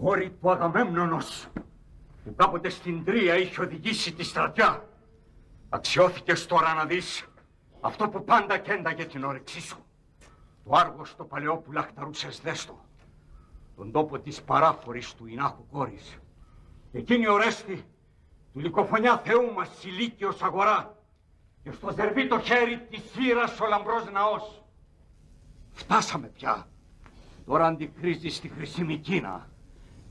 Αγόρι του Αγαμέμνονος, που κάποτε στην Τρία είχε οδηγήσει τη στρατιά, αξιώθηκες τώρα να δεις αυτό που πάντα κένταγε την όρεξή σου. Το Άργος το παλαιό που λαχταρούσες δέστο, τον τόπο της παράφορης του Ινάχου κόρης. Εκείνη Ορέστη, του λυκοφωνιά Θεού μας σιλίκιος αγορά, και στο δερβή το χέρι της θύρας ο λαμπρός ναός. Φτάσαμε πια, τώρα αντικρίζεις στη χρυσή Κίνα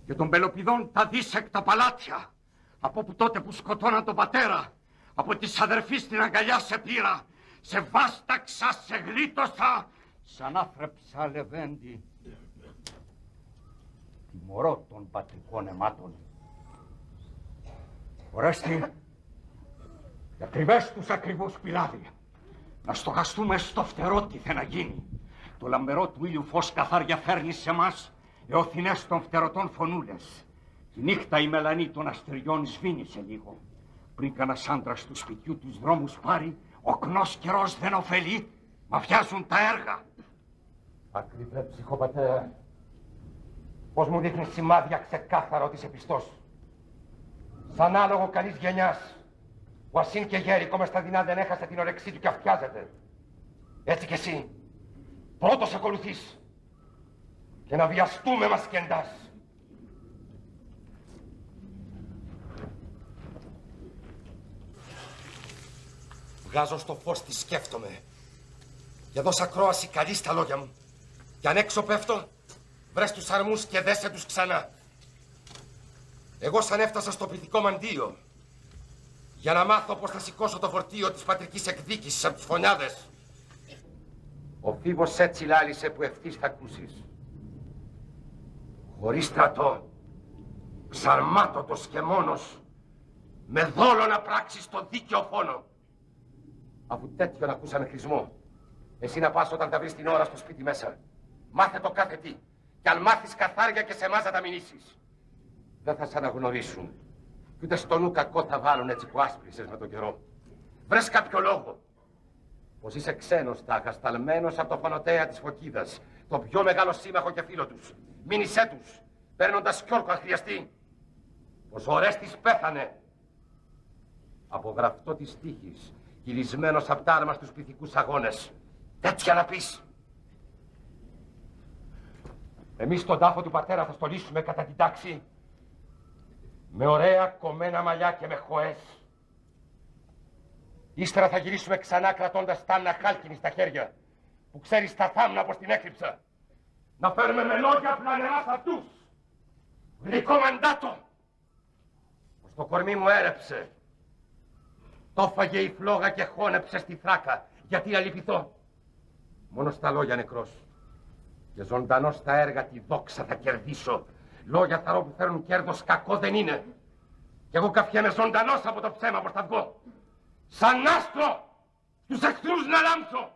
και των Πελοπηδών τα δίσεκτα παλάτια, από που τότε που σκοτώνα τον πατέρα, από τις αδερφείς την αγκαλιά σε πήρα, σε βάσταξα, σε γλίτωσα, σαν άφρεψα λεβέντη. Τιμωρώ των πατρικών αιμάτων. Ορέστη, για κρυβές τους ακριβώς πυλάδι, να στοχαστούμε στο φτερό τι θα να γίνει. Το λαμπερό του ήλιου φως καθάρια φέρνει σε μας, εωθινές των φτερωτών φωνούλες. Τη νύχτα η μελανή των αστεριών σβήνει σε λίγο. Πριν κανας άντρας του σπιτιού τους δρόμους πάρει, οκνός καιρός δεν ωφελεί, μαφιάζουν τα έργα. Ακριβέ ψυχοπατέρα, πως μου δείχνει σημάδια ξεκάθαρο της επιστός. Σαν άλογο καλής γενιάς, ο Ασύν και Γέρικο μες στα δεινά δεν έχασε την ορεξή του και αυτιάζεται. Έτσι κι εσύ, πρώτος ακολουθείς. Και να βιαστούμε μας κεντάς. Βγάζω στο φως τι σκέφτομαι. Και δώσα κρόαση καλή στα λόγια μου. Κι αν έξω πέφτω, βρες τους αρμούς και δέσε τους ξανά. Εγώ σαν έφτασα στο πληθικό μαντίο, για να μάθω πως θα σηκώσω το φορτίο της πατρικής εκδίκησης από τους φωνιάδες. Ο φίβος έτσι λάλησε που ευθύς θα ακούσεις. Χωρίς στρατό, ψαρμάτωτος και μόνος, με δόλο να πράξεις το δίκαιο φόνο. Αφού τέτοιον ακούσαμε χρησμό, εσύ να πας όταν τα βρεις την ώρα στο σπίτι μέσα. Μάθε το κάθε τι, κι αν μάθεις καθάρια και σε εμάς να τα μηνύσεις. Δεν θα σ' αναγνωρίσουν, κι ούτε στο νου κακό θα βάλουν έτσι που άσπρισες με τον καιρό. Βρες κάποιο λόγο, πως είσαι ξένος τάχα, σταλμένος από το φωνοτέα της Φωκίδας, το πιο μεγάλο σύμμαχο και φίλο τους. Μήνυσέ τους, παίρνοντας κιόρκο αν χρειαστεί, πως ο Ορέστης πέθανε. Από γραφτό της τύχης, κυλισμένος απ' τ' άρμα στους πυθικούς αγώνες. Τέτοια να πεις. Εμείς τον τάφο του πατέρα θα στολίσουμε κατά την τάξη, με ωραία κομμένα μαλλιά και με χωές. Ύστερα θα γυρίσουμε ξανά κρατώντας τάμνα χάλκινη στα χέρια, που ξέρεις τα θάμνα πως την έκρυψα. Να φέρουμε με λόγια πλανερά σ' αυτούς. Γλυκό μαντάτο. Πως το κορμί μου έρεψε. Το φάγε η φλόγα και χώνεψε στη θράκα. Γιατί να λυπηθώ. Μόνο στα λόγια νεκρός. Και ζωντανός στα έργα τη δόξα θα κερδίσω. Λόγια θαρώ που φέρνουν κέρδος κακό δεν είναι. Κι εγώ καφιέμαι ζωντανός από το ψέμα πως θα βγω. Σαν άστρο τους εχθρούς να λάμψω.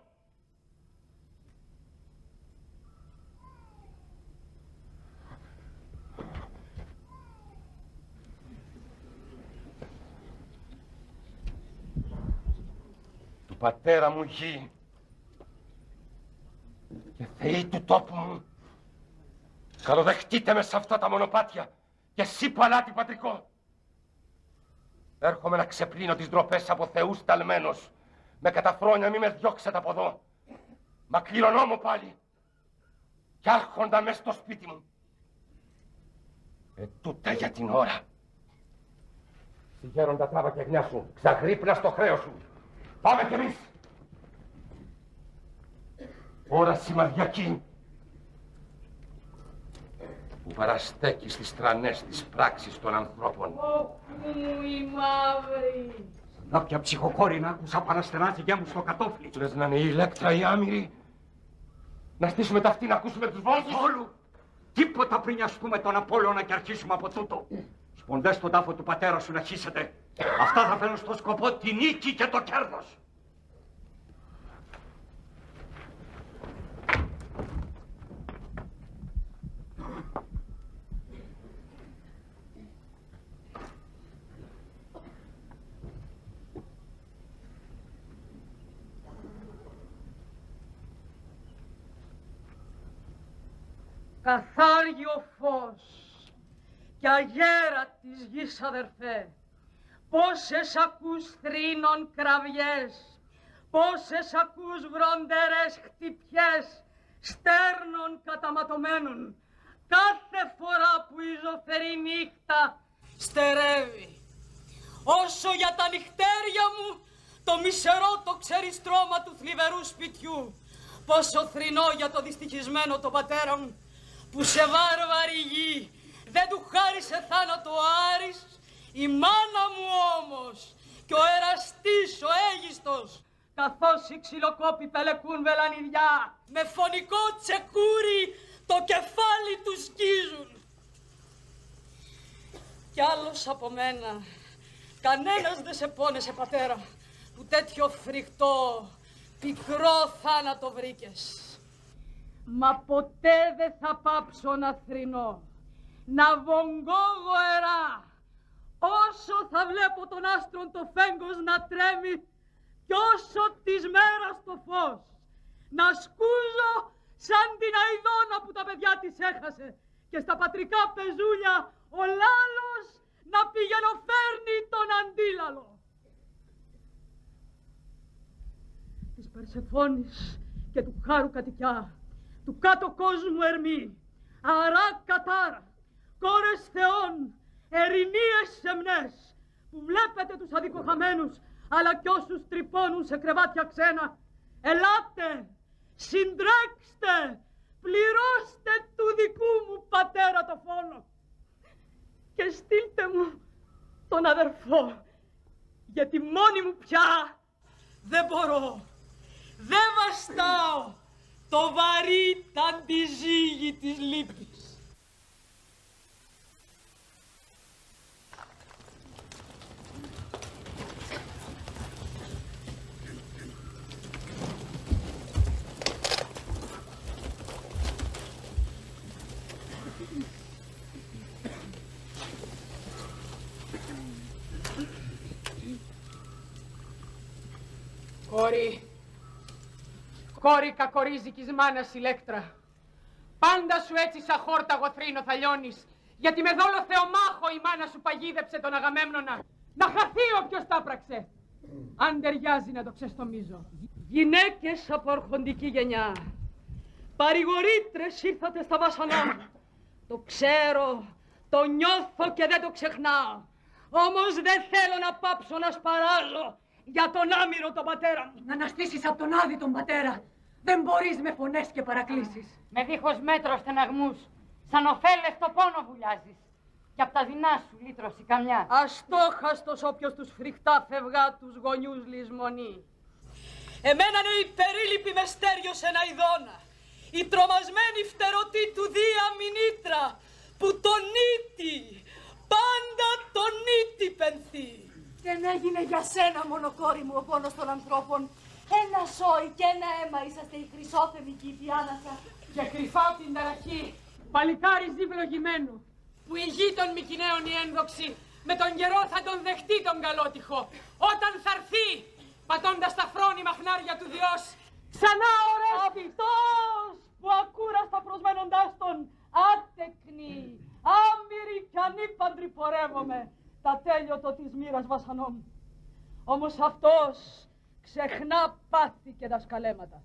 Πατέρα μου γη, Οι θεοί του τόπου μου, καλοδεχτείτε με σε αυτά τα μονοπάτια και εσύ που αλάτι πατρικό. Έρχομαι να ξεπλύνω τις ντροπές από θεούς ταλμένος. Με καταφρόνια μη με διώξετε από εδώ. Μα κληρονώ μου πάλι κι άρχοντα μες στο σπίτι μου. Τούτα για την ώρα. Συγέροντα τράβα και γνιά σου, ξαγρύπνα στο χρέος σου. Πάμε κι εμείς. Ώρα σημαδιακή που παραστέκει στις στρανές της πράξης των ανθρώπων. Όπου η μαύρη. Σαν όποια ψυχοκόρινα άκουσα παραστεράστηκε μου στο κατόφλι. Λες να είναι η Ηλέκτρα η άμυρη. Να στήσουμε τα αυτή να ακούσουμε τους βόλτους. Όλου. Τίποτα πριν νοιαστούμε τον Απόλλωνα και αρχίσουμε από τούτο. Σποντές στον τάφο του πατέρα σου να χύσετε. Αυτά θα φέρουν στο σκοπό τη νίκη και το κέρδος. Καθάργιο φως κι αγέρα της γης αδερφέ, πόσες ακούς θρήνων κραυγές, πόσες ακούς βροντερές χτυπιές στέρνων καταματωμένων, κάθε φορά που η ζωφερή νύχτα στερεύει. Όσο για τα νυχτέρια μου, το μισερό το ξεριστρώμα του θλιβερού σπιτιού, πόσο θρηνώ για το δυστυχισμένο τον πατέρα μου, που σε βάρβαρη γη δεν του χάρισε θάνατο ο Άρης, η μάνα μου όμως και ο εραστής ο Αίγιστος, καθώς οι ξυλοκόποι πελεκούν βελανιδιά, με φωνικό τσεκούρι το κεφάλι του σκίζουν. Κι άλλος από μένα, κανένας δεν σε πόνεσε πατέρα, που τέτοιο φρικτό, πικρό θάνατο βρήκες. Μα ποτέ δεν θα πάψω να θρηνώ, να βογγώ γοερά, όσο θα βλέπω τον άστρον το φέγγος να τρέμει κι όσο της μέρας το φως, να σκούζω σαν την Αηδόνα που τα παιδιά της έχασε και στα πατρικά πεζούλια ο Λάλος να πηγαινοφέρνει τον αντίλαλο. Της Περσεφόνης και του Χάρου κατοικιά, του κάτω κόσμου ερμή, αρά κατάρα, κόρες θεών, ερηνίες σεμνές, που βλέπετε τους αδικοχαμένους, αλλά κι όσους τρυπώνουν σε κρεβάτια ξένα, ελάτε, συντρέξτε, πληρώστε του δικού μου πατέρα το φόνο και στείλτε μου τον αδερφό, γιατί μόνη μου πια δεν μπορώ, δεν βαστάω. Το βαρύ ταντιζίγι της λύπης. Κόρη. Κόρη κακορίζικης μάνας Ηλέκτρα, πάντα σου έτσι σαν χόρταγο θρήνο θα λιώνεις, γιατί με δόλο θεομάχο η μάνα σου παγίδεψε τον Αγαμέμνονα. Να χαθεί όποιος τα πράξε. Αν ταιριάζει να το ξεστομίζω. Γυναίκες από αρχοντική γενιά, παρηγορήτρες ήρθατε στα βασανά μου. Το ξέρω, το νιώθω και δεν το ξεχνάω. Όμως δεν θέλω να πάψω να σπαράζω για τον άμυρο τον πατέρα μου. Να αναστήσεις από τον άδει τον πατέρα. Δεν μπορείς με φωνές και παρακλήσεις. Με δίχως μέτρο στεναγμούς, σαν ωφέλευτο πόνο βουλιάζεις. Και απ' τα δεινά σου λύτρωση καμιά. Αστόχαστος όποιος τους φρικτά φευγά τους γονιούς λησμονεί. Εμένα είναι η περίληπη με στέριωσε ένα ειδώνα, η τρομασμένη φτερωτή του Δία Μηνύτρα, που τον ήτη, πάντα τον ήτη πενθεί. Δεν έγινε για σένα μόνο, κόρη μου, ο πόνος των ανθρώπων. Ένα σόι και ένα αίμα είσαστε οι Χρυσόθεμοι και οι Διάνασα. Και κρυφάω την ταραχή, παλικάρι ζυβλογημένο, που η γη των Μικηναίων η ένδοξη, με τον καιρό θα τον δεχτεί τον καλότυχο. Όταν θα έρθει, πατώντας τα φρόνιμα χνάρια του Διός, ξανά Ορέστης, αυτός προσμένοντάς τον άτεκνη, άμυρη κι ανύπαντρη πορεύομαι τα τέλειωτο της μοίρας βασανών. Όμως αυτός ξεχνά πάθη και δασκαλέματα.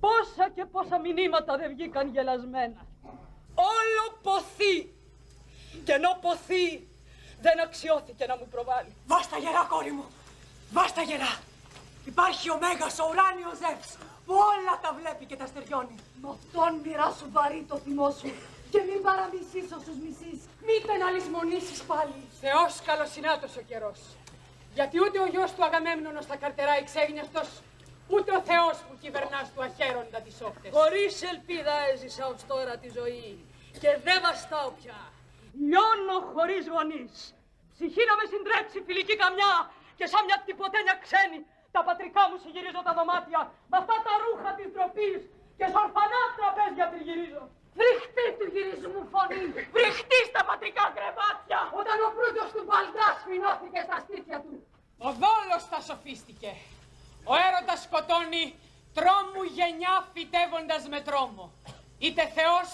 Πόσα και πόσα μηνύματα δεν βγήκαν γελασμένα. Όλο ποθεί και ενώ ποθεί δεν αξιώθηκε να μου προβάλλει. Βάστα γερά, κόρη μου, βάστα γερά. Υπάρχει ο Μέγας, ο ουράνιος Ζεύς, που όλα τα βλέπει και τα στεριώνει. Μ' αυτόν μοιράσου βαρύ το θυμό σου και μην παραμισείς όσους μισείς. Μήτε να λησμονήσεις πάλι. Θεός καλοσυνάτος ο καιρός. Γιατί ούτε ο γιος του Αγαμέμνονος θα καρτεράει ξέγνιαστος, ούτε ο Θεός που κυβερνάς του αχαίροντα τις όχθες. Χωρίς ελπίδα έζησα ως τώρα τη ζωή και δεν βαστάω πια. Λιώνω χωρίς γονείς. Ψυχή να με συντρέψει φιλική καμιά και σαν μια τυποτένια ξένη. Τα πατρικά μου συγυρίζω τα δωμάτια με αυτά τα ρούχα της ντροπής και σ' ορφανά τραπέζια τριγυρίζω. Βρυχτή του γυρισμού φωνή, βρυχτή στα πατρικά κρεβάτια, όταν ο προύτος του Παλτράς φινώθηκε στα στήθια του. Ο δόλος τα σοφίστηκε. Ο έρωτας σκοτώνει τρόμου γενιά φυτεύοντας με τρόμο. Είτε Θεός,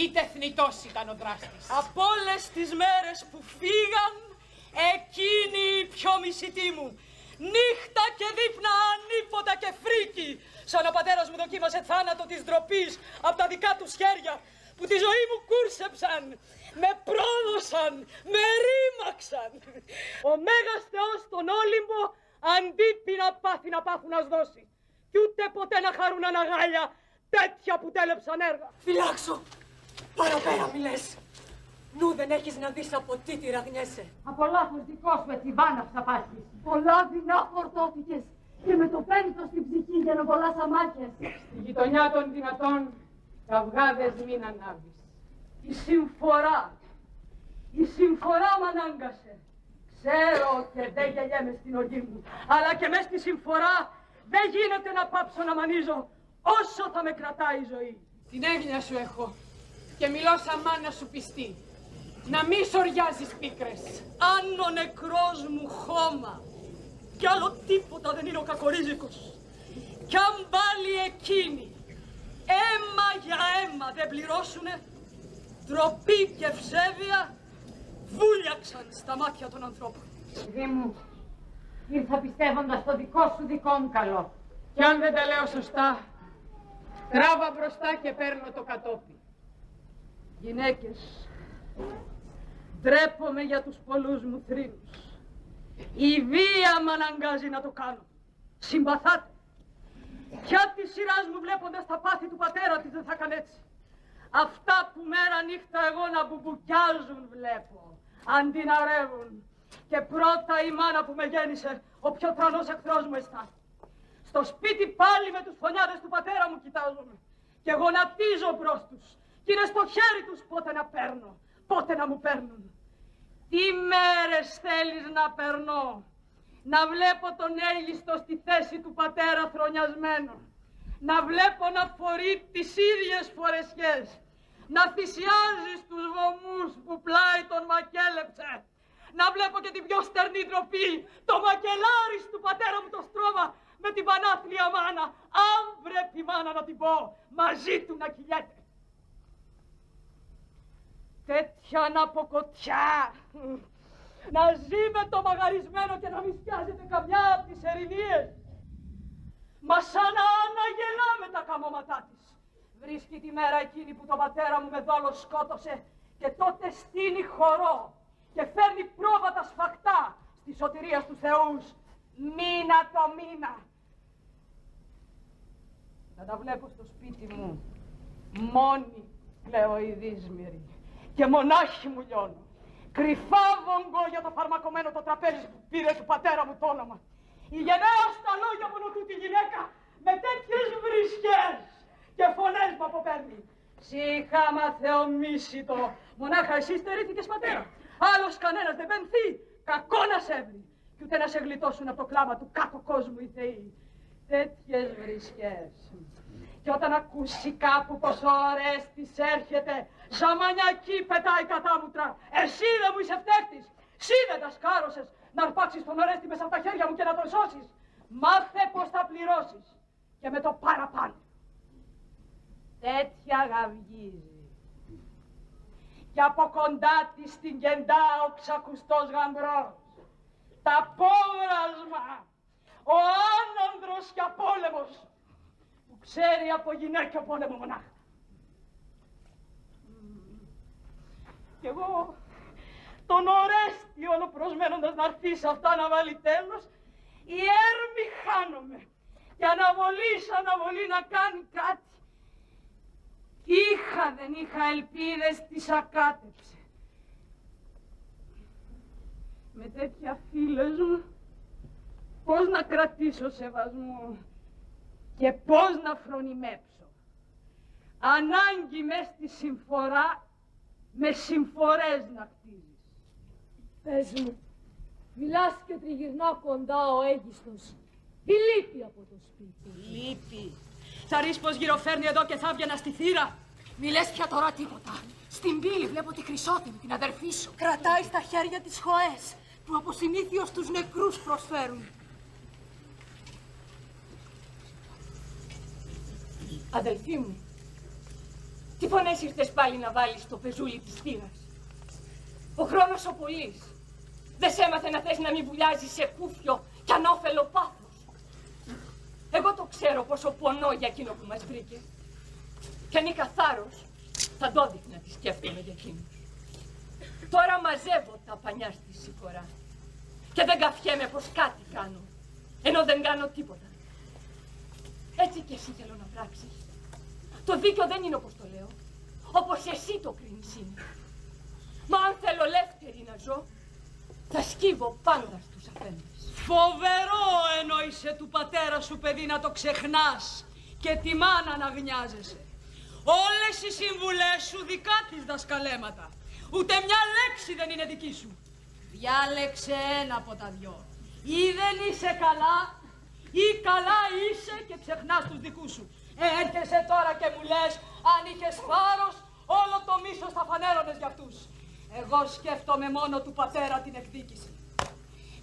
είτε θνητός ήταν ο δράστης. Από όλες τις μέρες που φύγαν, εκείνη η πιο μισητή μου. Νύχτα και δείπνα, ανίποτα και φρίκη. Σαν ο πατέρας μου δοκίμασε θάνατο της ντροπής από τα δικά του χέρια που τη ζωή μου κούρσεψαν, με πρόδωσαν, με ρήμαξαν. Ο Μέγας Θεός στον Όλυμπο αντίπεινα πάθη να πάθουν ας δώσει κι ούτε ποτέ να χαρούν αναγάλια τέτοια που τέλεψαν έργα. Φυλάξω, παραπέρα μη λες. Νου δεν έχεις να δεις από τι τη ραγνιέσαι. Από λάθος δικό σου έτσι βάναψα πάθεις. Πολλά δεινά φορτώθηκες και με το πένθος στην ψυχή γενοπολάς αμάχες. Στη γειτονιά των δυνατών καυγάδες μην ανάβεις. Η συμφορά μ' ανάγκασε. Ξέρω και δεν γελιέμαι στην οργή μου, αλλά και μες στη συμφορά δεν γίνεται να πάψω να μανίζω όσο θα με κρατάει η ζωή. Την έγνοια σου έχω και μιλώ σαν μάνα σου πιστή. Να μη σοριάζεις πίκρες. Αν ο νεκρός μου χώμα κι άλλο τίποτα δεν είναι ο κακορίζικος. Κι αν πάλι εκείνοι αίμα για αίμα δεν πληρώσουνε, ντροπή και ευσέβεια βούλιαξαν στα μάτια των ανθρώπων. Δί μου, ήρθα πιστεύοντας το δικό σου δικό μου καλό. Κι αν δεν τα λέω σωστά, τράβα μπροστά και παίρνω το κατόπι. Γυναίκες, ντρέπομαι για τους πολλούς μου θρήνους. Η βία μ' αναγκάζει να το κάνω. Συμπαθάτε. Ποια της σειράς μου βλέποντας τα πάθη του πατέρα της δεν θα έκανε έτσι. Αυτά που μέρα νύχτα εγώ να μπουμπουκιάζουν βλέπω, αντί να ρεύουν. Και πρώτα η μάνα που με γέννησε, ο πιο τρανός εχθρός μου αισθάνει. Στο σπίτι πάλι με τους φωνιάδες του πατέρα μου κοιτάζομαι και γονατίζω μπρος τους. Κι είναι στο χέρι τους πότε να παίρνω, πότε να μου παίρνουν. Τι μέρες θέλεις να περνώ, να βλέπω τον Αίγιστο στη θέση του πατέρα θρονιασμένο, να βλέπω να φορεί τις ίδιες φορεσιές, να θυσιάζει στους βωμούς που πλάι τον μακέλεψε, να βλέπω και την πιο στερνή ντροπή, το μακελάρις του πατέρα μου το στρώμα, με την πανάθλια μάνα, αν βρέπει μάνα να την πω, μαζί του να κυλιέται. Τέτοια να αποκοτιά, να ζει με το μαγαρισμένο και να μη σκιάζεται καμιά από τις ερηνίες. Μα σαν να αναγελά με τα καμώματά της. Βρίσκει τη μέρα εκείνη που τον πατέρα μου με δόλο σκότωσε και τότε στείνει χορό και φέρνει πρόβατα σφαχτά στη σωτηρία του Θεούς, μήνα το μήνα. Να τα βλέπω στο σπίτι μου, μόνη κλαίω η δύσμηρη. Και μονάχη μου λιώνω. Κρυφά βογγώ για το φαρμακωμένο το τραπέζι που πήρε του πατέρα μου το όνομα. Η γενναία στα λόγια μου νοτού τη γυναίκα με τέτοιες βρισχές και φωνές μου αποπέρνει. Σίχα μα θεομίσιτο, μονάχα εσύ στερήθηκες πατέρα. Άλλος κανένας δεν πενθεί, κακό να σε έβρει. Κι ούτε να σε γλιτώσουν από το κλάμα του κάτω κόσμου οι θεοί. Τέτοιες βρισχές. Και όταν ακούσει κάπου πως ο Ορέστης έρχεται, ζαμανιακή πετάει κατάμουτρα. Εσύ δεν μου είσαι φταίχτης. Εσύ δεν τα σκάρωσες να αρπάξεις τον Ορέστη μέσα από τα χέρια μου και να τον σώσεις. Μάθε πως θα πληρώσεις. Και με το παραπάνω. Τέτοια αγαυγίζει. Κι από κοντά της στην κεντά ο ξακουστός γαμπρός, τα πόρασμα, ο άνανδρος και απόλεμος, που ξέρει από γυναίκιο πόλεμο μονάχα. Κι εγώ, τον Ορέστη ολοπροσμένοντας να έρθει σε αυτά να βάλει τέλος, η έρμη χάνομαι. Και αναβολή να κάνει κάτι. Είχα, δεν είχα ελπίδες, τις ακάτεψε. Με τέτοια φίλες μου, πώς να κρατήσω σεβασμό και πώς να φρονιμέψω. Ανάγκη μες στη συμφορά, με συμφορές να χτίζεις. Πες μου, μιλάς και τριγυρνά κοντά ο Αίγιστος. Τι λείπει από το σπίτι. Λείπει. Θα ρεις πως γυροφέρνει εδώ και θα βγαινα στη θύρα. Μη λες πια τώρα τίποτα. Στην πύλη βλέπω τη Χρυσότιμη, την αδερφή σου. Κρατάει στα χέρια τις χωές που από συνήθειο στους νεκρούς προσφέρουν. Αδελφή μου, τι φωνές ήρθες πάλι να βάλεις στο πεζούλι της θύρας. Ο χρόνος ο πολλής. Δεν σ' έμαθε να θες να μην βουλιάζεις σε κούφιο κι ανώφελο πάθος. Εγώ το ξέρω πόσο πονώ για εκείνο που μας βρήκε. Κι αν είχα θάρρος, θα το δείχνα τη σκέφτομαι για εκείνο. Τώρα μαζεύω τα πανιά στη σηκωρά. Και δεν καφιέμαι πως κάτι κάνω, ενώ δεν κάνω τίποτα. Έτσι κι εσύ θέλω να πράξεις. Το δίκιο δεν είναι όπως το λέω, όπως εσύ το κρίνεις είναι. Μα αν θέλω ελεύθερη να ζω, θα σκύβω πάντα στους αφέντες. Φοβερό εννοείσαι του πατέρα σου, παιδί, να το ξεχνάς και τη μάνα να γνιάζεσαι. Όλες οι συμβουλές σου δικά της δασκαλέματα. Ούτε μια λέξη δεν είναι δική σου. Διάλεξε ένα από τα δυο. Ή δεν είσαι καλά, ή καλά είσαι και ξεχνάς τους δικούς σου. Έρχεσαι τώρα και μου λες, αν είχες φάρος, όλο το μίσος θα φανέρωνες για αυτούς. Εγώ σκέφτομαι μόνο του πατέρα την εκδίκηση.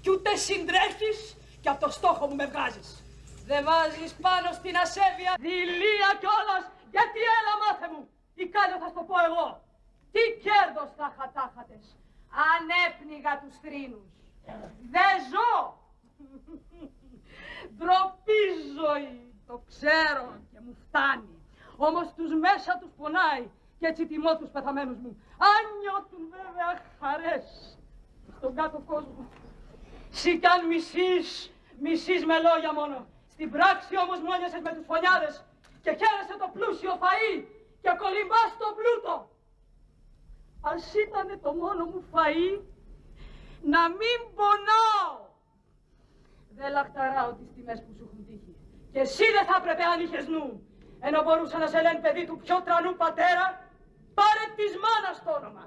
Κι ούτε συντρέχεις και από το στόχο μου με βγάζεις. Δεν βάζεις πάνω στην ασέβεια, δειλία κιόλας, γιατί έλα μάθε μου. Τι κάνω θα στο πω εγώ. Τι κέρδος θα είχα τάχατες, αν έπνιγα τους θρήνους. Δεν ζω. Ντροπή ζωή, το ξέρω και μου φτάνει. Όμως τους μέσα τους πονάει και έτσι τιμώ τους πεθαμένους μου. Αν νιώθουν βέβαια χαρές στον κάτω κόσμο. Συ κι αν μισείς με λόγια μόνο. Στην πράξη όμως μόνιασες με τους φωνιάδες και χαίρεσαι το πλούσιο φαΐ και κολυμπάς τον πλούτο. Ας ήτανε το μόνο μου φαΐ, να μην πονάω. Δεν λαχταράω τις τιμές που σου έχουν τύχει. Και εσύ δεν θα έπρεπε αν είχες νου. Ενώ μπορούσα να σε λένε παιδί του πιο τρανού πατέρα, πάρε της μάνας το όνομα.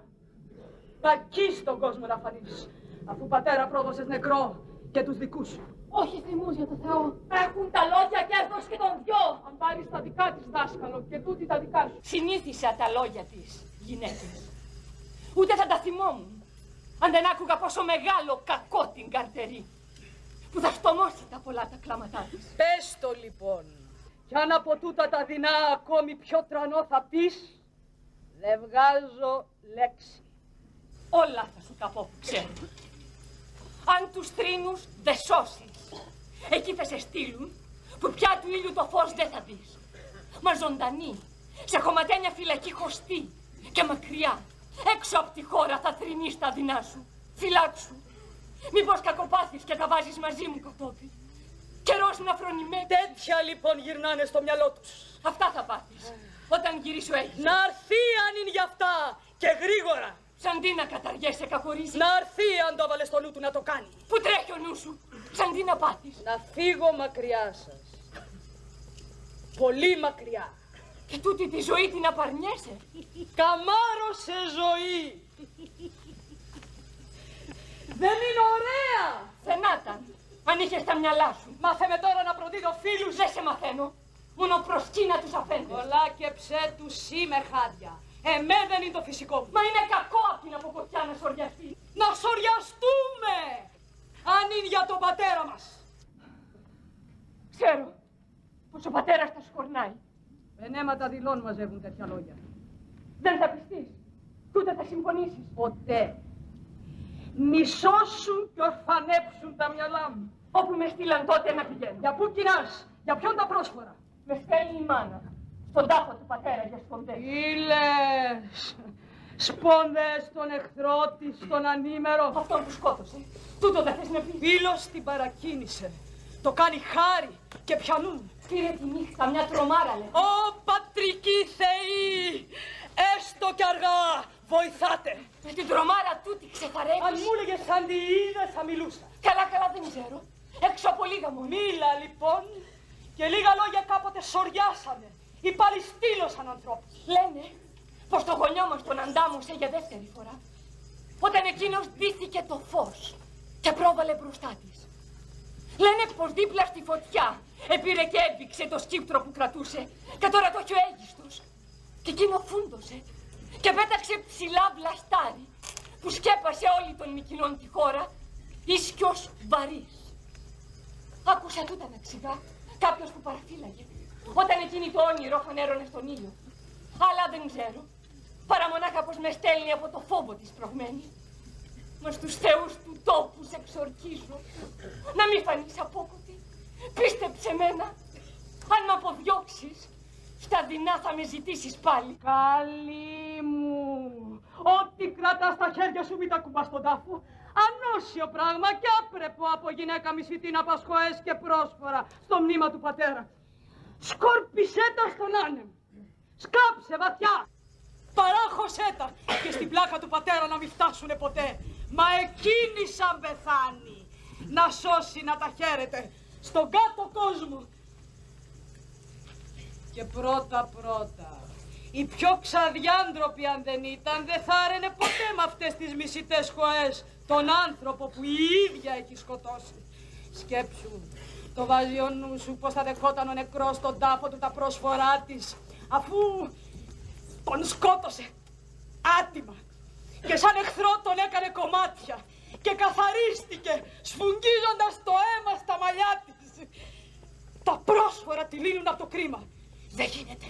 Κακή στον κόσμο να φανείς. Αφού πατέρα πρόδωσες νεκρό και τους δικούς σου. Όχι θυμούς για το Θεό. Έχουν τα λόγια κέρδος και των δυο. Αν πάρεις τα δικά της δάσκαλο και τούτη τα δικά σου. Συνήθισα τα λόγια της γυναίκες. Ούτε θα τα θυμόμουν. Αν δεν άκουγα πόσο μεγάλο κακό την καρτερή. Που θα στομώσει τα πολλά τα κλάματά της. Πες το λοιπόν. Κι αν από τούτα τα δεινά ακόμη πιο τρανό θα πεις. Δεν βγάζω λέξη. Όλα θα σου τα πω που ξέρω. Αν τους θρήνους δε σώσεις, εκεί θα σε στείλουν που πια του ήλιου το φως δεν θα δεις. Μα ζωντανή, σε χωματένια φυλακή χωστή και μακριά, έξω από τη χώρα θα θρηνείς τα δεινά σου. Φυλάξου, μήπως κακοπάθεις και τα βάζεις μαζί μου κατόπιν. Καιρός να φρονιμέ. Τέτοια λοιπόν γυρνάνε στο μυαλό τους. Αυτά θα πάθεις, όταν γυρίσω έτσι. Να έρθει αν είναι γι' αυτά και γρήγορα. Ξαντί να καταργέσαι, κακορίζει. Να αρθεί αν το έβαλε στο νου του να το κάνει. Που τρέχει ο νου σου, ξαντί να πάθεις. Να φύγω μακριά σας. Πολύ μακριά. Και τούτη τη ζωή την απαρνιέσαι. Καμάρωσε ζωή. Δεν είναι ωραία. Θενάταν, αν είχες τα μυαλά σου. Μάθε με τώρα να προδίδω φίλους. Δεν σε μαθαίνω. Μόνο προσκύνα τους αφέντες. Ολάκεψε τους ή με χάδια. Εμέ δεν είναι το φυσικό μου. Μα είναι κακό απ' την αποκοτιά να σοριαστεί. Να σοριαστούμε! Αν είναι για τον πατέρα μας. Ξέρω πως ο πατέρας τα σκορνάει. Ενέματα δηλών μαζεύουν τέτοια λόγια. Δεν θα πιστείς, ούτε θα συμφωνήσεις. Ποτέ. Μισώσουν και ορφανέψουν τα μυαλά μου. Όπου με στείλαν τότε να πηγαίνω. Για πού κοινάς, για ποιον τα πρόσφορα. Με στέλνει η μάνα, στον τάφο του πατέρα για σποντές. Ήλες, σποντές στον εχθρό της, στον ανήμερο. Αυτόν που σκότωσε, τούτο δεν θες να πεις. Ήλος την παρακίνησε, το κάνει χάρη και πιανούν. Πήρε τη νύχτα μια τρομάρα λέει. Ω πατρικοί θεοί, έστω κι αργά, βοηθάτε. Με την τρομάρα τούτη ξεθαρεύεις. Αν μου έλεγες σαν τη είδα θα μιλούσα. Καλά καλά δεν ξέρω, έξω από λίγα μόνο. Μίλα λοιπόν και λίγα λόγια κάποτε σοριάσανε ή πάλι στήλωσαν ανθρώπους. Λένε πως το γονιό μας τον αντάμωσε για δεύτερη φορά όταν εκείνος ντύθηκε το φως και πρόβαλε μπροστά της. Λένε πως δίπλα στη φωτιά επήρε και έπηξε το σκύπτρο που κρατούσε και τώρα το έχει ο Αίγιστος. Και εκείνο φούντωσε και πέταξε ψηλά βλαστάρι που σκέπασε όλη των Μικυλών τη χώρα ίσκιος βαρύς. Άκουσα τούτα να ξηγά κάποιος που παραφύλαγε όταν εκείνη το όνειρο φανέρωνε στον ήλιο. Αλλά δεν ξέρω παρά μονάχα πως με στέλνει από το φόβο της προγμένη. Μα στους θεούς του τόπου σε εξορκίζω. Να μην φανείς απόκοτη. Πίστεψε μένα. Αν με αποδιώξεις, στα δεινά θα με ζητήσεις πάλι. Καλή μου. Ό,τι κρατάς τα χέρια σου μην τα κουμπάς στον τάφο. Ανώσιο πράγμα και άπρεπο από γυναίκα μισητή να πασχοές και πρόσφορα στο μνήμα του πατέρα. Σκόρπισέ τα στον άνεμο. Σκάψε βαθιά. Παράχωσέ τα και στην πλάκα του πατέρα να μην φτάσουνε ποτέ. Μα εκείνη σαν πεθάνει, να σώσει να τα χαίρεται στον κάτω κόσμο. Και πρώτα, η πιο ξαδιάντροπη αν δεν ήταν, δεν θα έρενε ποτέ με αυτές τις μισητές χωές τον άνθρωπο που η ίδια έχει σκοτώσει. Σκέψου, το βάζει ο νου σου πως θα δεχόταν ο νεκρός στον τάφο του τα πρόσφορά της, αφού τον σκότωσε άτιμα. Και σαν εχθρό τον έκανε κομμάτια και καθαρίστηκε σφουγγίζοντας το αίμα στα μαλλιά της. Τα πρόσφορα τη λύνουν από το κρίμα. Δεν γίνεται.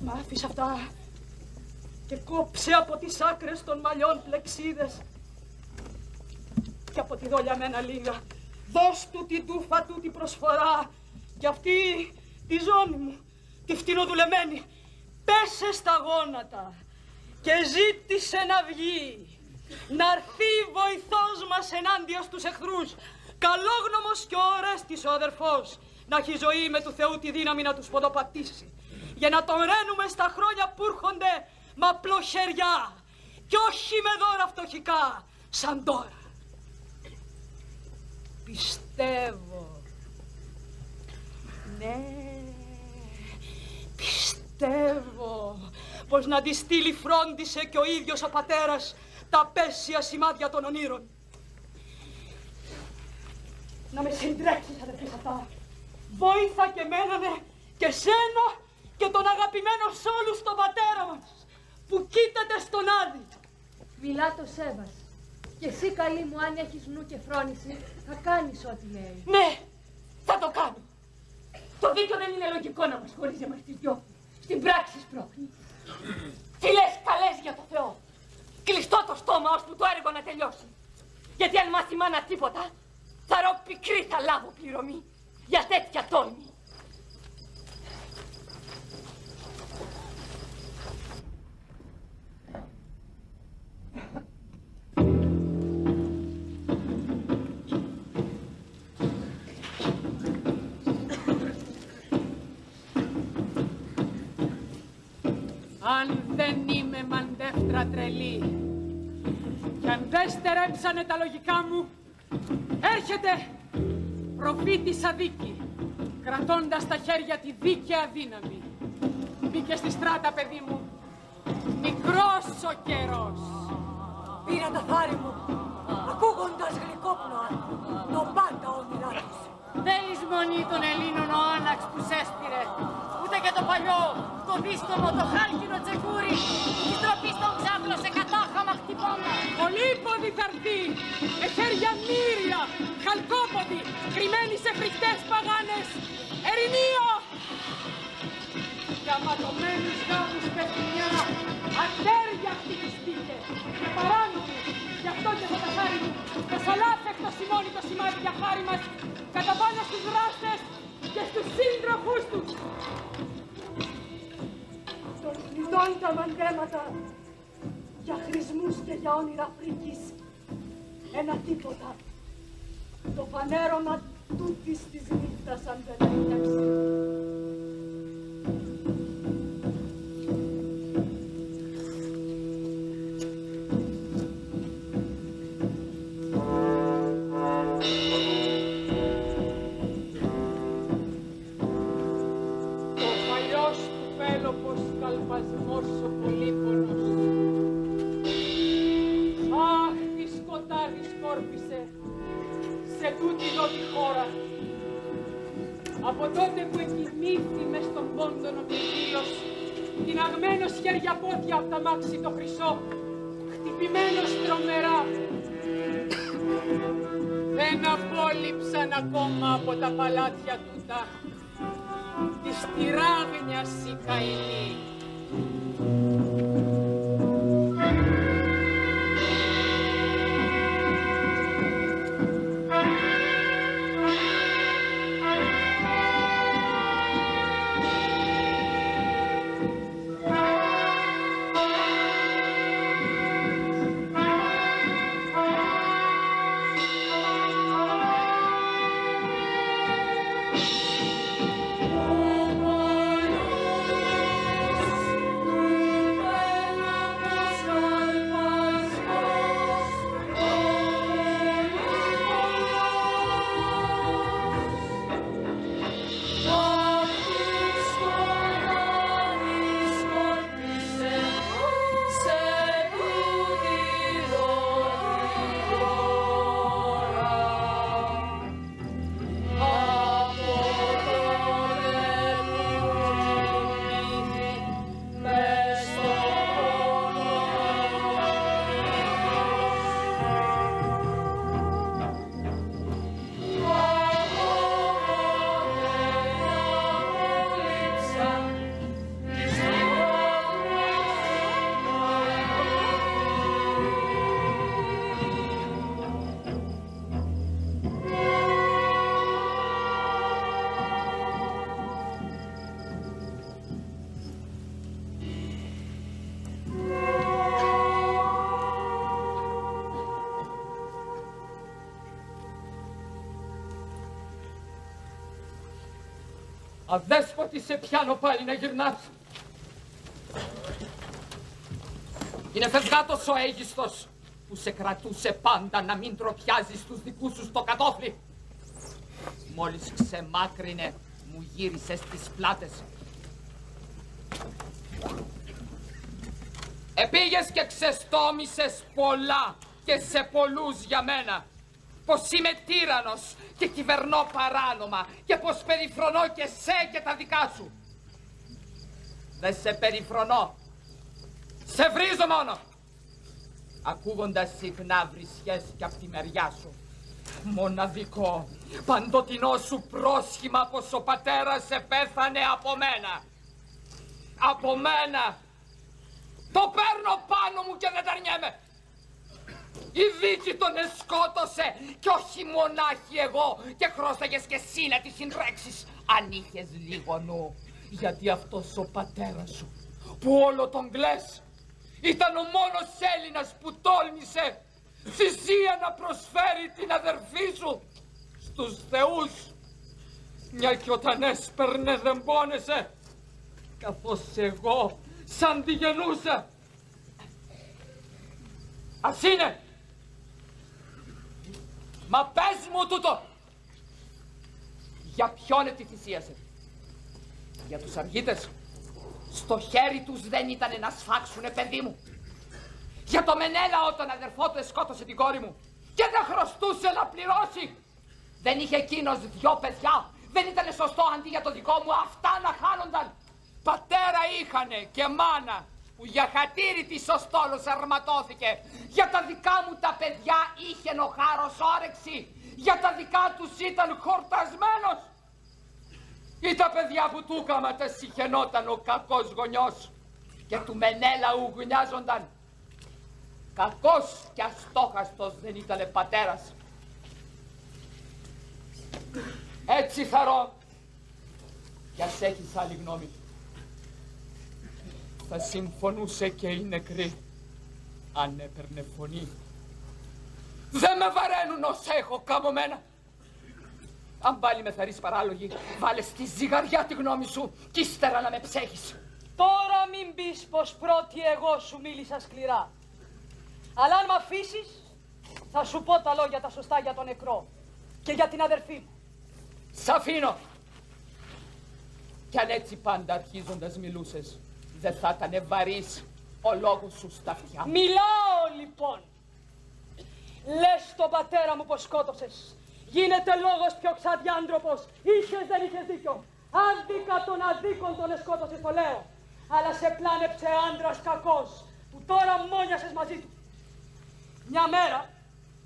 Μ' άφησε αυτά και κόψε από τις άκρες των μαλλιών πλεξίδες και από τη δόλια μένα λίγα. Δώσ' του την τούφα του την προσφορά και αυτή τη ζώνη μου, τη φτηνοδουλεμένη. Πέσε στα γόνατα. Και ζήτησε να βγει, να έρθει βοηθός μας ενάντια στους εχθρούς. Καλόγνωμος και ο Ορέστης ο αδερφός, να έχει ζωή με του Θεού τη δύναμη να τους ποδοπατήσει. Για να τον ραίνουμε στα χρόνια που έρχονται με απλοχεριά. Και όχι με δώρα φτωχικά, σαν τώρα. Πιστεύω. Ναι, πιστεύω. Πως να τη στείλει φρόντισε και ο ίδιος ο πατέρας τα πέσια σημάδια των ονείρων. Να με συντρέξεις αδερφής αυτά. Βόηθα και μένανε και σένα και τον αγαπημένο σ' όλους τον πατέρα μας που κοίταται στον Άδη. Μιλά το σέβας. Και εσύ καλή μου αν έχεις νου και φρόνηση θα κάνεις ό,τι λέει. Ναι, θα το κάνω. Το δίκιο δεν είναι λογικό να μας χωρίζει εμάς τις δυο. Στην πράξη σπρώχνει. Τι λες καλές για το Θεό. Κλειστό το στόμα ώσπου το έργο να τελειώσει. Γιατί αν μάθει μάνα τίποτα, θα ρω πικρή θα λάβω πληρωμή για τέτοια τόλμη. Αν δεν είμαι μαντεύτρα τρελή κι αν δεν στερέψανε τα λογικά μου, έρχεται προφήτης αδίκη, κρατώντας στα χέρια τη δίκαια δύναμη. Μπήκε στη στράτα, παιδί μου, μικρός ο καιρός. Πήρα τα θάρη μου, ακούγοντας γλυκόπνοα, το πάντα όνειρά τους. Δεν εις μονή των Ελλήνων ο άναξ που σέσπηρε, ούτε και το παλιό, το δύστομο, το χάλκινο τσεκούρι, τη τροπή στον ξάπλωσε κατάχαμα χτυπώνα. Πολύποδη θα έρθει, με χέρια μύρια, χαλκόποδη, κρυμμένη σε φρικτές παγάνες. Ερηνία, διαματωμένης γάμους πεθυμιά, ατέρια χτυπηστείτε και παράνομοι. Γι' αυτό και από τα χάρη μου, τα σαλάθεκτο σημώνει το σημάδι για χάρη μας, κατά πάνω στους δράστες και στους σύντροφούς τους. Τον κλειδών τα μαντέματα, για χρησμούς και για όνειρα φρίκης, ένα τίποτα, το φανέρωμα τούτης της νύχτας αν δεν έπιαξε. Το χρυσό, χτυπημένος τρομερά, δεν απόλυψαν ακόμα από τα παλάτια τούτα της τυράγνιας η καημή. Αδέσποτη, σε πιάνω πάλι να γυρνάς. Είναι φευγάτος ο Αίγιστος που σε κρατούσε πάντα να μην τροπιάζεις τους δικούς σου στο κατόφλι. Μόλις ξεμάκρινε, μου γύρισες τις πλάτες. Επήγες και ξεστόμισες πολλά και σε πολλούς για μένα. Πως είμαι τύρανος και κυβερνώ παράνομα και πως περιφρονώ και σε και τα δικά σου. Δεν σε περιφρονώ. Σε βρίζω μόνο. Ακούγοντας συχνά βρισιές και από τη μεριά σου. Μοναδικό, παντοτινό σου πρόσχημα πως ο πατέρας σε πέθανε από μένα. Από μένα. Το παίρνω πάνω μου και δεν ταρνιέμαι. Η δίκη τον εσκότωσε και όχι μονάχη εγώ και χρώσαγες και εσύ να τη συντρέξεις αν είχες λίγο νου. Γιατί αυτός ο πατέρας σου που όλο τον κλαις ήταν ο μόνος Έλληνας που τόλμησε θυσία να προσφέρει την αδερφή σου στους θεούς. Μια και όταν έσπερνε δεν πόνεσε, καθώς εγώ σαν τη γεννούσα. Ας είναι. Μα πες μου τούτο! Για ποιον τη θυσίασε? Για τους αργίτες. Στο χέρι τους δεν ήτανε να σφάξουνε, παιδί μου. Για το Μενέλαο τον αδερφό του εσκότωσε την κόρη μου. Και δεν χρωστούσε να πληρώσει. Δεν είχε εκείνος δυο παιδιά. Δεν ήτανε σωστό αντί για το δικό μου αυτά να χάνονταν. Πατέρα είχανε και μάνα που για χατήρι της ο στόλος αρματώθηκε. Για τα δικά μου τα παιδιά είχε νοχάρος όρεξη. Για τα δικά τους ήταν χορτασμένος. ή τα παιδιά που του καματα συχαινόταν ο κακός γονιός και του Μενέλαου γουνιάζονταν. Κακός και αστόχαστος δεν ήτανε πατέρας. Έτσι θαρώ, κι ας έχεις άλλη γνώμη. Θα συμφωνούσε και η νεκρή, αν έπαιρνε φωνή. Δεν με βαραίνουν όσα έχω καμωμένα. Αν πάλι με θαρείς παράλογη, βάλε στη ζυγαριά τη γνώμη σου κι ύστερα να με ψέχεις. Τώρα μην πεις πως πρώτη εγώ σου μίλησα σκληρά. Αλλά αν μ' αφήσεις, θα σου πω τα λόγια τα σωστά για τον νεκρό και για την αδερφή μου. Σ' αφήνω. Κι αν έτσι πάντα αρχίζοντας μιλούσες, δεν θα ήταν βαρύς ο λόγος σου στα αυτιά. Μιλάω λοιπόν. Λες τον πατέρα μου πως σκότωσες. Γίνεται λόγος πιο ξαδιάντροπος. Είχες δεν είχες δίκιο. Άδικα των αδίκων τον εσκότωσες το λέω. Αλλά σε πλάνεψε άντρας κακός που τώρα μόνιασες μαζί του. Μια μέρα,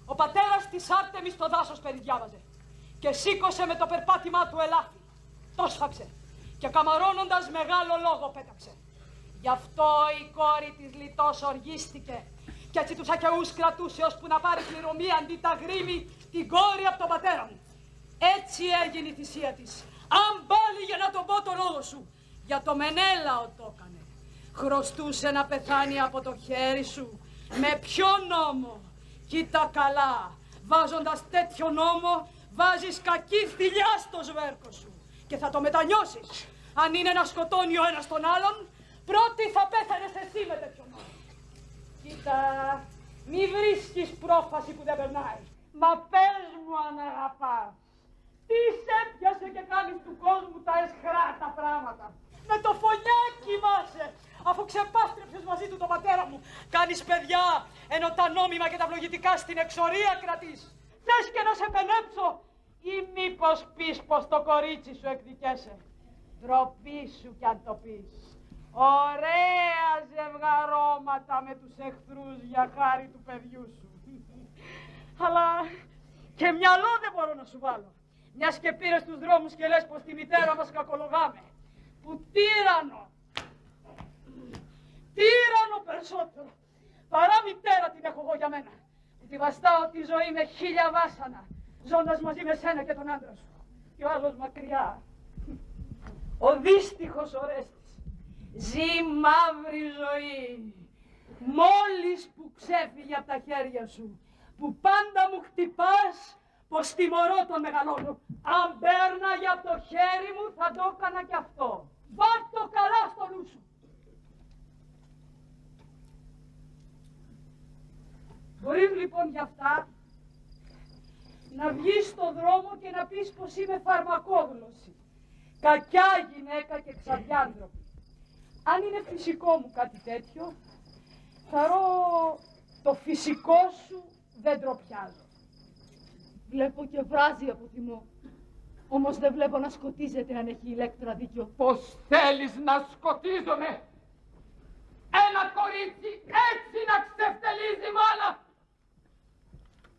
ο πατέρας της Άρτεμις στο δάσος περιδιάβαζε και σήκωσε με το περπάτημά του ελάφι. Το σφάψε και καμαρώνοντας μεγάλο λόγο πέταξε. Γι' αυτό η κόρη της λιτός οργίστηκε κι έτσι τους ακαιούς κρατούσε ώσπου να πάρει πληρωμή αντί τα γρήμη την κόρη από τον πατέρα μου. Έτσι έγινε η θυσία της. Αν πάλι για να τον πω το λόγο σου, για το Μενέλαο το έκανε. Χρωστούσε να πεθάνει από το χέρι σου. Με ποιο νόμο, κοίτα καλά, βάζοντας τέτοιο νόμο, βάζεις κακή θηλιά στο σβέρκο σου και θα το μετανιώσεις. Αν είναι να σκοτώνει ο ένας τον άλλον, πρώτη θα πέθανες εσύ με τέτοιο νόμο. Κοίτα, μη βρίσκεις πρόφαση που δεν περνάει. Μα πες μου αν αγαπάς, τι σε πιάσε και κάνεις του κόσμου τα εσχρά πράγματα. Με το φωλιάκι μάσε, αφού ξεπάστρεψες μαζί του τον πατέρα μου. Κάνεις παιδιά, ενώ τα νόμιμα και τα ευλογητικά στην εξορία κρατείς. Θες και να σε πενέψω ή μήπως πεις πως το κορίτσι σου εκδικέσαι. Ντροπή σου κι αν το πεις. Ωραία ζευγαρώματα με τους εχθρούς για χάρη του παιδιού σου. Αλλά και μυαλό δεν μπορώ να σου βάλω. Μιας και πήρες τους δρόμους και λες πως τη μητέρα μας κακολογάμε. Που τύρανο περισσότερο, παρά μητέρα την έχω εγώ για μένα. Που τη βαστάω τη ζωή με χίλια βάσανα, ζώντας μαζί με σένα και τον άντρα σου. Και ο άλλος μακριά, ο δύστιχος Ορέστης, ζει μαύρη ζωή. Μόλις που ξέφυγε από τα χέρια σου, που πάντα μου χτυπάς, πως τιμωρώ τον μεγαλώνο. Αν πέρναγε από το χέρι μου θα το έκανα κι αυτό. Βάλ' το καλά στο νου σου. Μπορείς λοιπόν γι' αυτά να βγεις στον δρόμο και να πεις πως είμαι φαρμακόγλωση. Κακιά γυναίκα και ξαδιάντροπη. Αν είναι φυσικό μου κάτι τέτοιο, θαρώ το φυσικό σου δεν ντροπιάζω. Βλέπω και βράζει από θυμό. Όμως δεν βλέπω να σκοτίζεται αν έχει η Ηλέκτρα δίκιο. Πώς θέλεις να σκοτίζομαι. Ένα κορίτσι έτσι να ξεφτελίζει μάνα.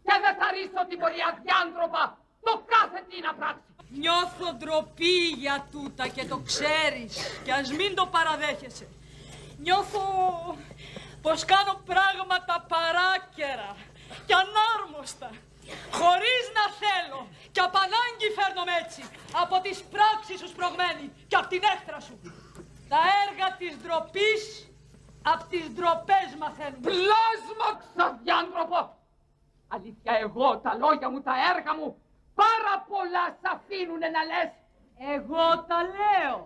Και δεν θα ρίσω την πορεία διάντροπα. Το κάθε τι να πράξει. Νιώθω ντροπή για τούτα και το ξέρεις. Και ας μην το παραδέχεσαι. Νιώθω πως κάνω πράγματα παράκερα και ανάρμοστα. Χωρίς να θέλω και απ' ανάγκη φέρνομαι έτσι από τις πράξεις σου σπρωγμένη και από την έκτρα σου. Τα έργα της ντροπής απ' τις ντροπές μαθαίνουν. Πλάσμα ξαδιάντροπο! Αλήθεια εγώ τα λόγια μου, τα έργα μου πάρα πολλά σ' αφήνουνε να λες. Εγώ τα λέω.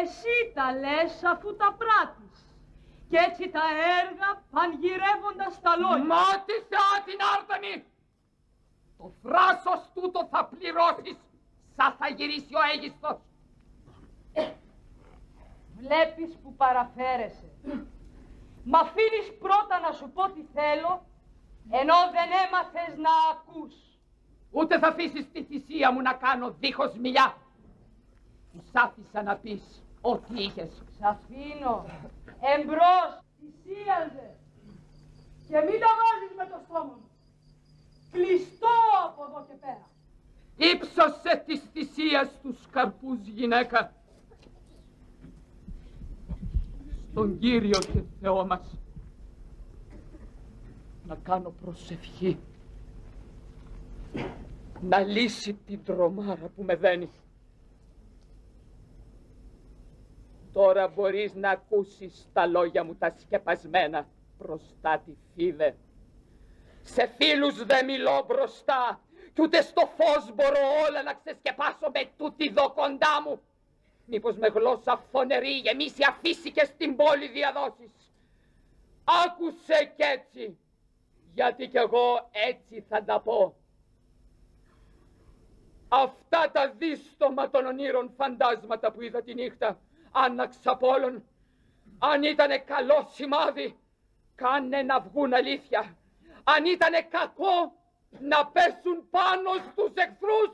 Εσύ τα λες αφού τα πράττεις. Και έτσι τα έργα πανγυρεύοντας τα λόγια. Μάτισα την Άρτεμη! Το θράσος τούτο θα πληρώσεις, σαν θα γυρίσει ο Αίγιστος. Βλέπεις που παραφέρεσαι. Μ' αφήνεις πρώτα να σου πω τι θέλω, ενώ δεν έμαθες να ακούς. Ούτε θα αφήσεις τη θυσία μου να κάνω δίχως μιλιά. Τους άφησα να πεις ό,τι είχες. Σ' αφήνω. Εμπρός. Θυσίαζε. Και μην τα βάζεις με το στόμα μου. Κλειστό από εδώ και πέρα. ύψωσε τις θυσίες του σκαρπούς γυναίκα. Στον Κύριο και Θεό μας να κάνω προσευχή, να λύσει την τρομάρα που με δένει. Τώρα μπορείς να ακούσεις τα λόγια μου τα σκεπασμένα μπροστά τη φίδε. Σε φίλους δε μιλώ μπροστά κι ούτε στο φως μπορώ όλα να ξεσκεπάσω με τούτη δω κοντά μου. Μήπως με γλώσσα φωνερή γεμίσει αφήσει και στην πόλη διαδόσεις. Άκουσε κι έτσι, γιατί κι εγώ έτσι θα τα πω. Αυτά τα δύστομα των ονείρων φαντάσματα που είδα τη νύχτα, άναξα πόλων, αν ήτανε καλό σημάδι, κάνε να βγουν αλήθεια. Αν ήτανε κακό, να πέσουν πάνω στους εχθρούς.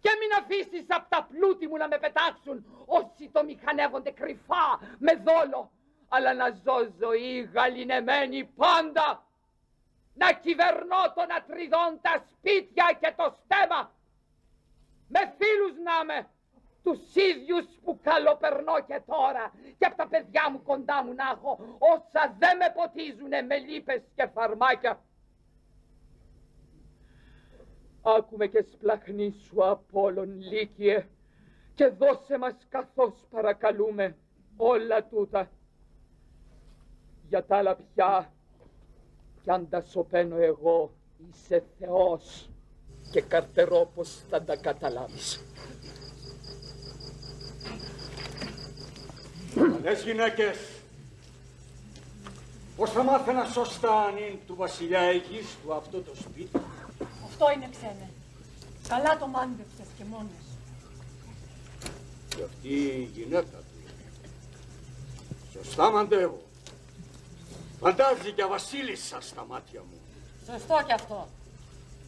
Και μην αφήσεις απ' τα πλούτη μου να με πετάξουν, όσοι το μηχανεύονται κρυφά, με δόλο, αλλά να ζω ζωή γαληνεμένη πάντα, να κυβερνώ των Ατριδών τα σπίτια και το στέμα, με φίλους να είμαι, τους ίδιους που καλοπερνώ και τώρα, και απ' τα παιδιά μου κοντά μου να έχω, όσα δεν με ποτίζουνε με λύπες και φαρμάκια. Άκουμε και σπλαχνίσου Απόλλων Λύκιε και δώσε μας καθώς παρακαλούμε όλα τούτα. Για τα άλλα πια κι αν τα σωπαίνω εγώ είσαι Θεός και καρτερώ πως θα τα καταλάβεις. Καλές γυναίκες, πως θα μάθαινα σωστά αν είναι του βασιλιά Αιγίστου αυτό το σπίτι. Αυτό είναι ξένε. Καλά το μάντεψες και μόνες. Και αυτή η γυναίκα του. Σωστά μαντεύω. Φαντάζει και βασίλισσα στα μάτια μου. Σωστό κι αυτό.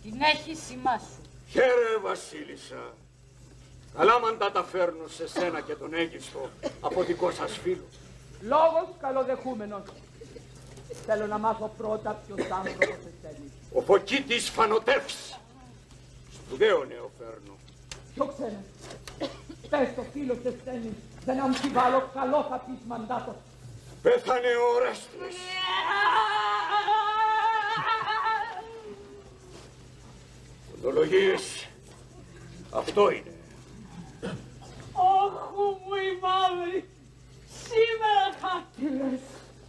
Την έχει σημά σου. Χαίρε βασίλισσα. Καλά μαντά τα φέρνω σε σένα και τον Αίγιστο από δικό σας φίλο. Λόγος καλοδεχούμενος. Θέλω να μάθω πρώτα ποιος άνθρωπος εσέλνει. Ο Φωκίτης Φανοτεύς. Σπουδαίο νέο φέρνω. Το ξέρω. Πες το φίλο σε στέλνει. Δεν αμφιβάλλω, καλό θα πεις μαντάτος. Πέθανε ο Ορέστης. Οντολογίες. Αυτό είναι. Όχου μου η μαύρη. Σήμερα χάτηρες.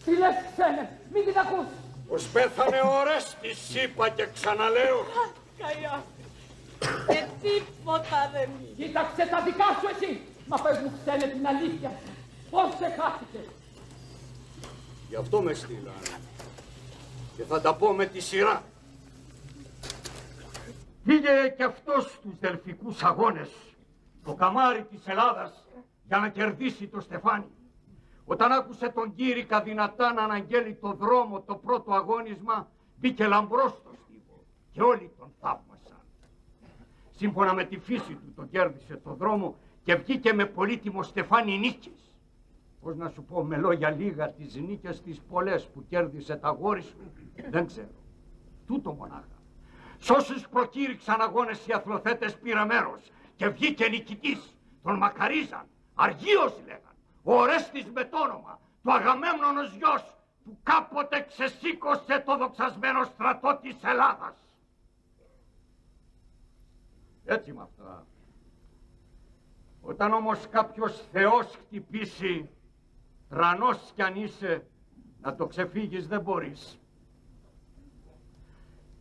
Τι λες ξένε, μην την ακούς. Πως πέθανε ο Ορέστης, είπα και ξαναλέω. Καλιά, και τίποτα δεν μη. Κοίταξε τα δικά σου εσύ, μα πες μου ξένε την αλήθεια. Πώς σε χάθηκε. Γι' αυτό με στείλανε. Και θα τα πω με τη σειρά. Πήγε και αυτός στους δελφικούς αγώνες, το καμάρι της Ελλάδας, για να κερδίσει το στεφάνι. Όταν άκουσε τον Κύρικα δυνατά να αναγγέλει το δρόμο το πρώτο αγώνισμα, μπήκε λαμπρός στο στίβο και όλοι τον θαύμασαν. Σύμφωνα με τη φύση του τον κέρδισε το δρόμο και βγήκε με πολύτιμο στεφάνι νίκης. Πώς να σου πω με λόγια λίγα τις νίκες τις πολλές που κέρδισε τα γόρι σου, δεν ξέρω. Τούτο μονάχα. Σ' όσους προκήρυξαν αγώνες οι αθλοθέτες πήρε μέρος και βγήκε νικητής. Τον μακαρίζαν, Αργίος λέγαν. Ο Ορέστης με το όνομα, του Αγαμέμνονος γιος, που κάποτε ξεσήκωσε το δοξασμένο στρατό της Ελλάδας. Έτσι με αυτά. Όταν όμως κάποιος θεός χτυπήσει, τρανός κι αν είσαι, να το ξεφύγεις δεν μπορείς.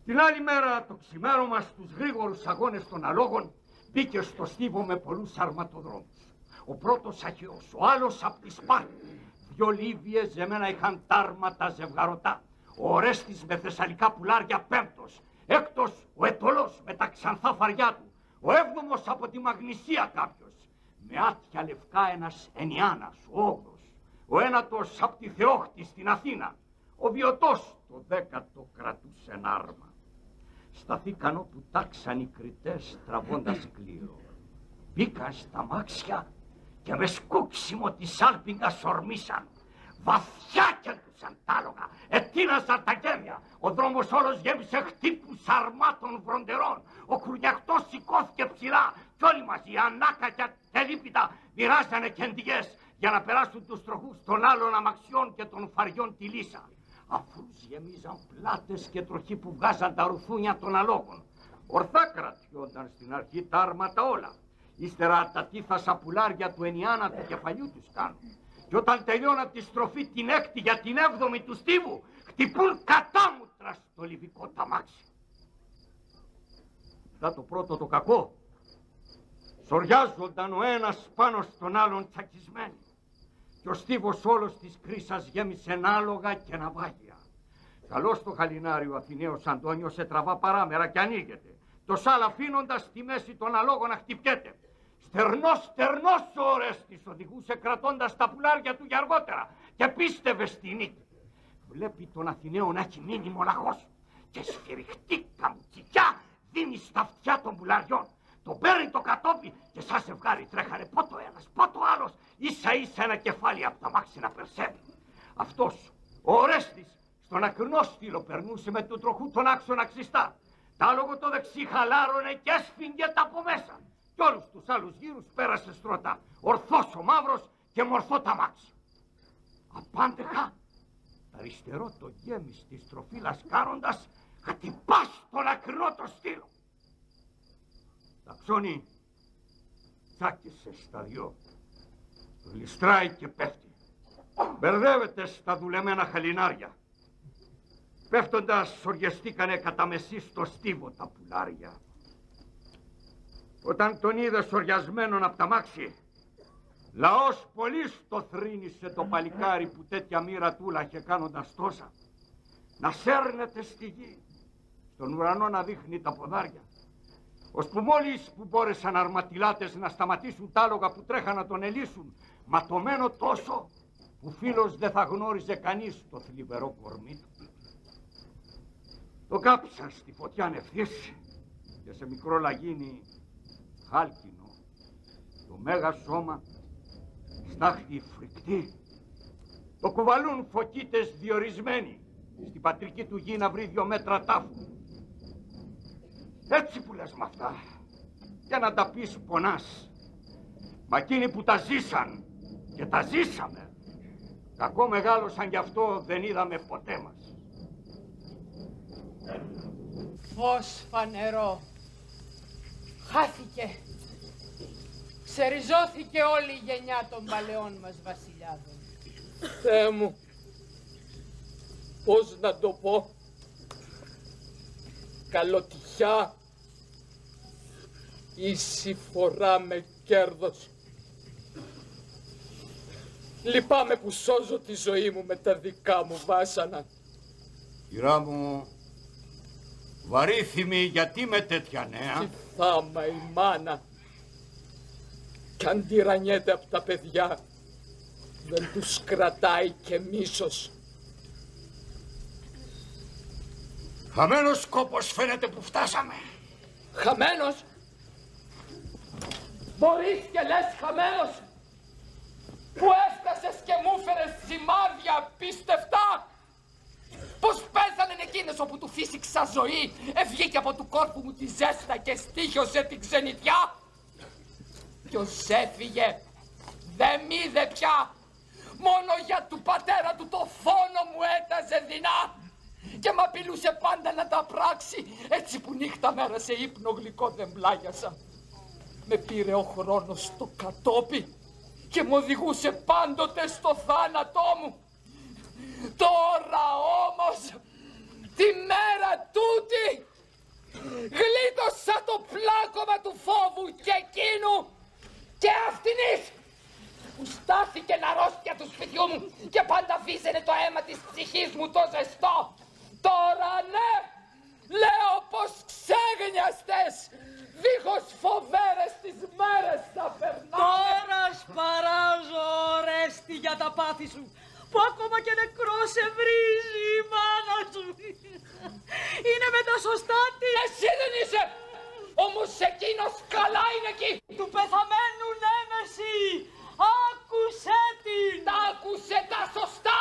Την άλλη μέρα το ξημέρωμα στους γρήγορους αγώνες των αλόγων μπήκε στο στίβο με πολλούς αρματοδρόμους. Ο πρώτος Αχαιός, ο άλλος απ' τη Σπάρτη. Δυο Λίβιες ζεμένα είχαν τάρματα ζευγαρωτά. Ο Ορέστης με θεσσαλικά πουλάρια πέμπτος. Έκτος ο Αιτωλός με τα ξανθά φαριά του. Ο έβδομος από τη Μαγνησία κάποιος. Με άτια λευκά ένας Ενιάνας, ο όγδος. Ο ένατος απ' τη Θεόχτη στην Αθήνα. Ο Βιωτός το δέκατο κρατούσε ένα άρμα. Σταθήκαν όπου τάξαν οι κριτές τραβώντας κλήρο. Μπήκαν στα μάξια και με σκούξιμο της άλπιγγας ορμήσαν. Βαθιά κέντουσαν τα άλογα, ετείναζαν τα γέμια. Ο δρόμος όλος γέμισε χτύπους αρμάτων βροντερών. Ο κουρνιαχτός σηκώθηκε ψηλά κι όλοι μαζί, ανάκακια τελίπητα, μοιράζανε κεντιές για να περάσουν τους τροχούς των άλλων αμαξιών και των φαριών τη λύσα. Αφού γεμίζαν πλάτες και τροχοί που βγάζαν τα ρουθούνια των αλόγων. Ορθά κρατιόνταν στην αρχή τα άρματα όλα. Ύστερα τα τύφα σαπουλάρια του ενιάνα του κεφαλιού τους κάνουν. Και όταν τελειώνα τη στροφή την έκτη για την έβδομη του στίβου, χτυπούν κατάμουτρα στο λιβικό ταμάξι. Μετά το πρώτο το κακό, σοριάζονταν ο ένας πάνω στον άλλον τσακισμένοι. Και ο στίβος όλος της Κρίσας γέμισε άλογα και ναυάγια. Καλώς το χαλινάρι ο Αθηναίος Αντώνιος σε τραβά παράμερα και ανοίγεται. Το σάλ αφήνοντας στη μέση των αλόγων να χτυπιέται. Στερνός ο Ορέστης οδηγούσε κρατώντας τα πουλάρια του για αργότερα και πίστευε στη νίκη. Βλέπει τον Αθηναίο να έχει μείνει μοναχός και σφυριχτή καμπουτσιά δίνει στα αυτιά των πουλαριών. Τον παίρνει το κατόπι και σαν ζευγάρι τρέχανε πότο ένας, πότο άλλος, ίσα ίσα ένα κεφάλι από τα μάξι να περσεύει. Αυτός, ο Ορέστης, στον ακρινό στήλο περνούσε με του τροχού τον άξονα ξιστά. Τ' άλογο το δεξί χαλάρωνε και έσφυγγε τα από μέσα. Κι όλους τους άλλους γύρους πέρασε στρωτά. Ορθός ο μαύρος και μορθό τα μάξι. Απάντεχα, αριστερό το γέμι στη στροφή λασκάροντας, χτυπά στον ακρινό το στήλο. Ταξώνει, τσάκισε στα δυο. Γλιστράει και πέφτει. Μπερδεύεται στα δουλεμένα χαλινάρια. Πέφτοντας, σοριεστήκανε κατά μεσή στο στίβο τα πουλάρια. Όταν τον είδε σοριασμένον απ' τα μάξι, λαός πολύς το θρήνησε το παλικάρι που τέτοια μοίρα τούλα είχε κάνοντας τόσα. Να σέρνεται στη γη, στον ουρανό να δείχνει τα ποδάρια. Ώσπου μόλις που μπόρεσαν αρματιλάτες να σταματήσουν τα άλογα που τρέχαν να τον ελύσουν, ματωμένο τόσο που φίλος δεν θα γνώριζε κανείς το θλιβερό κορμί του. Το κάψαν στη φωτιά νευθύς και σε μικρό λαγίνι χάλκινο, το μέγα σώμα, στάχτη φρικτή, το κουβαλούν φωκίτες διορισμένοι στην πατρική του γη να βρει 2 μέτρα τάφου. Έτσι που λες μ' αυτά, για να τα πεις πονάς. Μα εκείνοι που τα ζήσαν και τα ζήσαμε, κακό μεγάλωσαν γι' αυτό δεν είδαμε ποτέ μας. Φως φανερό, χάθηκε, ξεριζώθηκε όλη η γενιά των παλαιών μας βασιλιάδων. Θεέ μου, πώς να το πω, καλοτυχιά, ίση φορά με κέρδος. Λυπάμαι που σώζω τη ζωή μου με τα δικά μου βάσανα. Κυρά μου, βαρύθιμη, γιατί με τέτοια νέα. Κοιτάμα η μάνα. Κι αν τυραννιέται από τα παιδιά, δεν τους κρατάει και μίσος. Χαμένος κόπος φαίνεται που φτάσαμε. Χαμένος. Μπορείς και λες χαμένος. Που έφτασες και μου φέρες σημάδια πίστευτα. Πώς πέθανεν εκείνος όπου του φύσηξα ζωή, ευγήκε από του κόρπου μου τη ζέστα και στίχιωσε την ξενιτιά. Ποιος έφυγε, δε μ' είδε πια, μόνο για του πατέρα του το φόνο μου έταζε δεινά. Και μ' απειλούσε πάντα να τα πράξει, έτσι που νύχτα μέρα σε ύπνο γλυκό δεν πλάγιασα. Με πήρε ο χρόνος στο κατόπι και μου οδηγούσε πάντοτε στο θάνατό μου. Τώρα όμως, τη μέρα τούτη, γλίτωσα το πλάκωμα του φόβου και εκείνου και αυτηνής που στάθηκε αρρώστια του σπιτιού μου και πάντα αφήσαινε το αίμα της ψυχής μου το ζεστό. Τώρα ναι, λέω πως ξέγνιαστες, δίχως φοβέρες τις μέρες θα περνάμε. Τώρα σπαράζω, Ορέστη, για τα πάθη σου, που ακόμα και νεκρός σε βρίζει η μάνα σου. Είναι με τα σωστά της. Εσύ δεν είσαι, όμως εκείνος καλά είναι εκεί. Του πεθαμένου νέμεση, άκουσέ την. Τα άκουσε τα σωστά.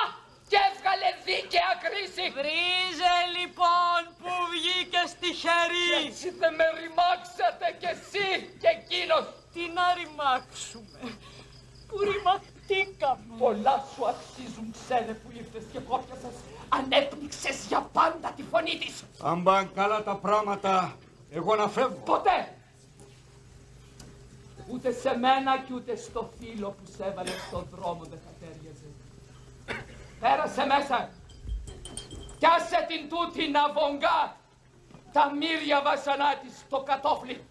Πολλά σου αξίζουν, ξένε, που ήρθες και πρόκειασες, ανέπνιξες για πάντα τη φωνή της. Αν πάνε καλά τα πράγματα, εγώ να φεύγω. Ποτέ! Ούτε σε μένα και ούτε στο φίλο που σε έβαλε στον δρόμο δεν θα τέριαζε. Πέρασε μέσα. Πιάσε την τούτη να βογκά τα μύρια βασανά της στο κατόφλι.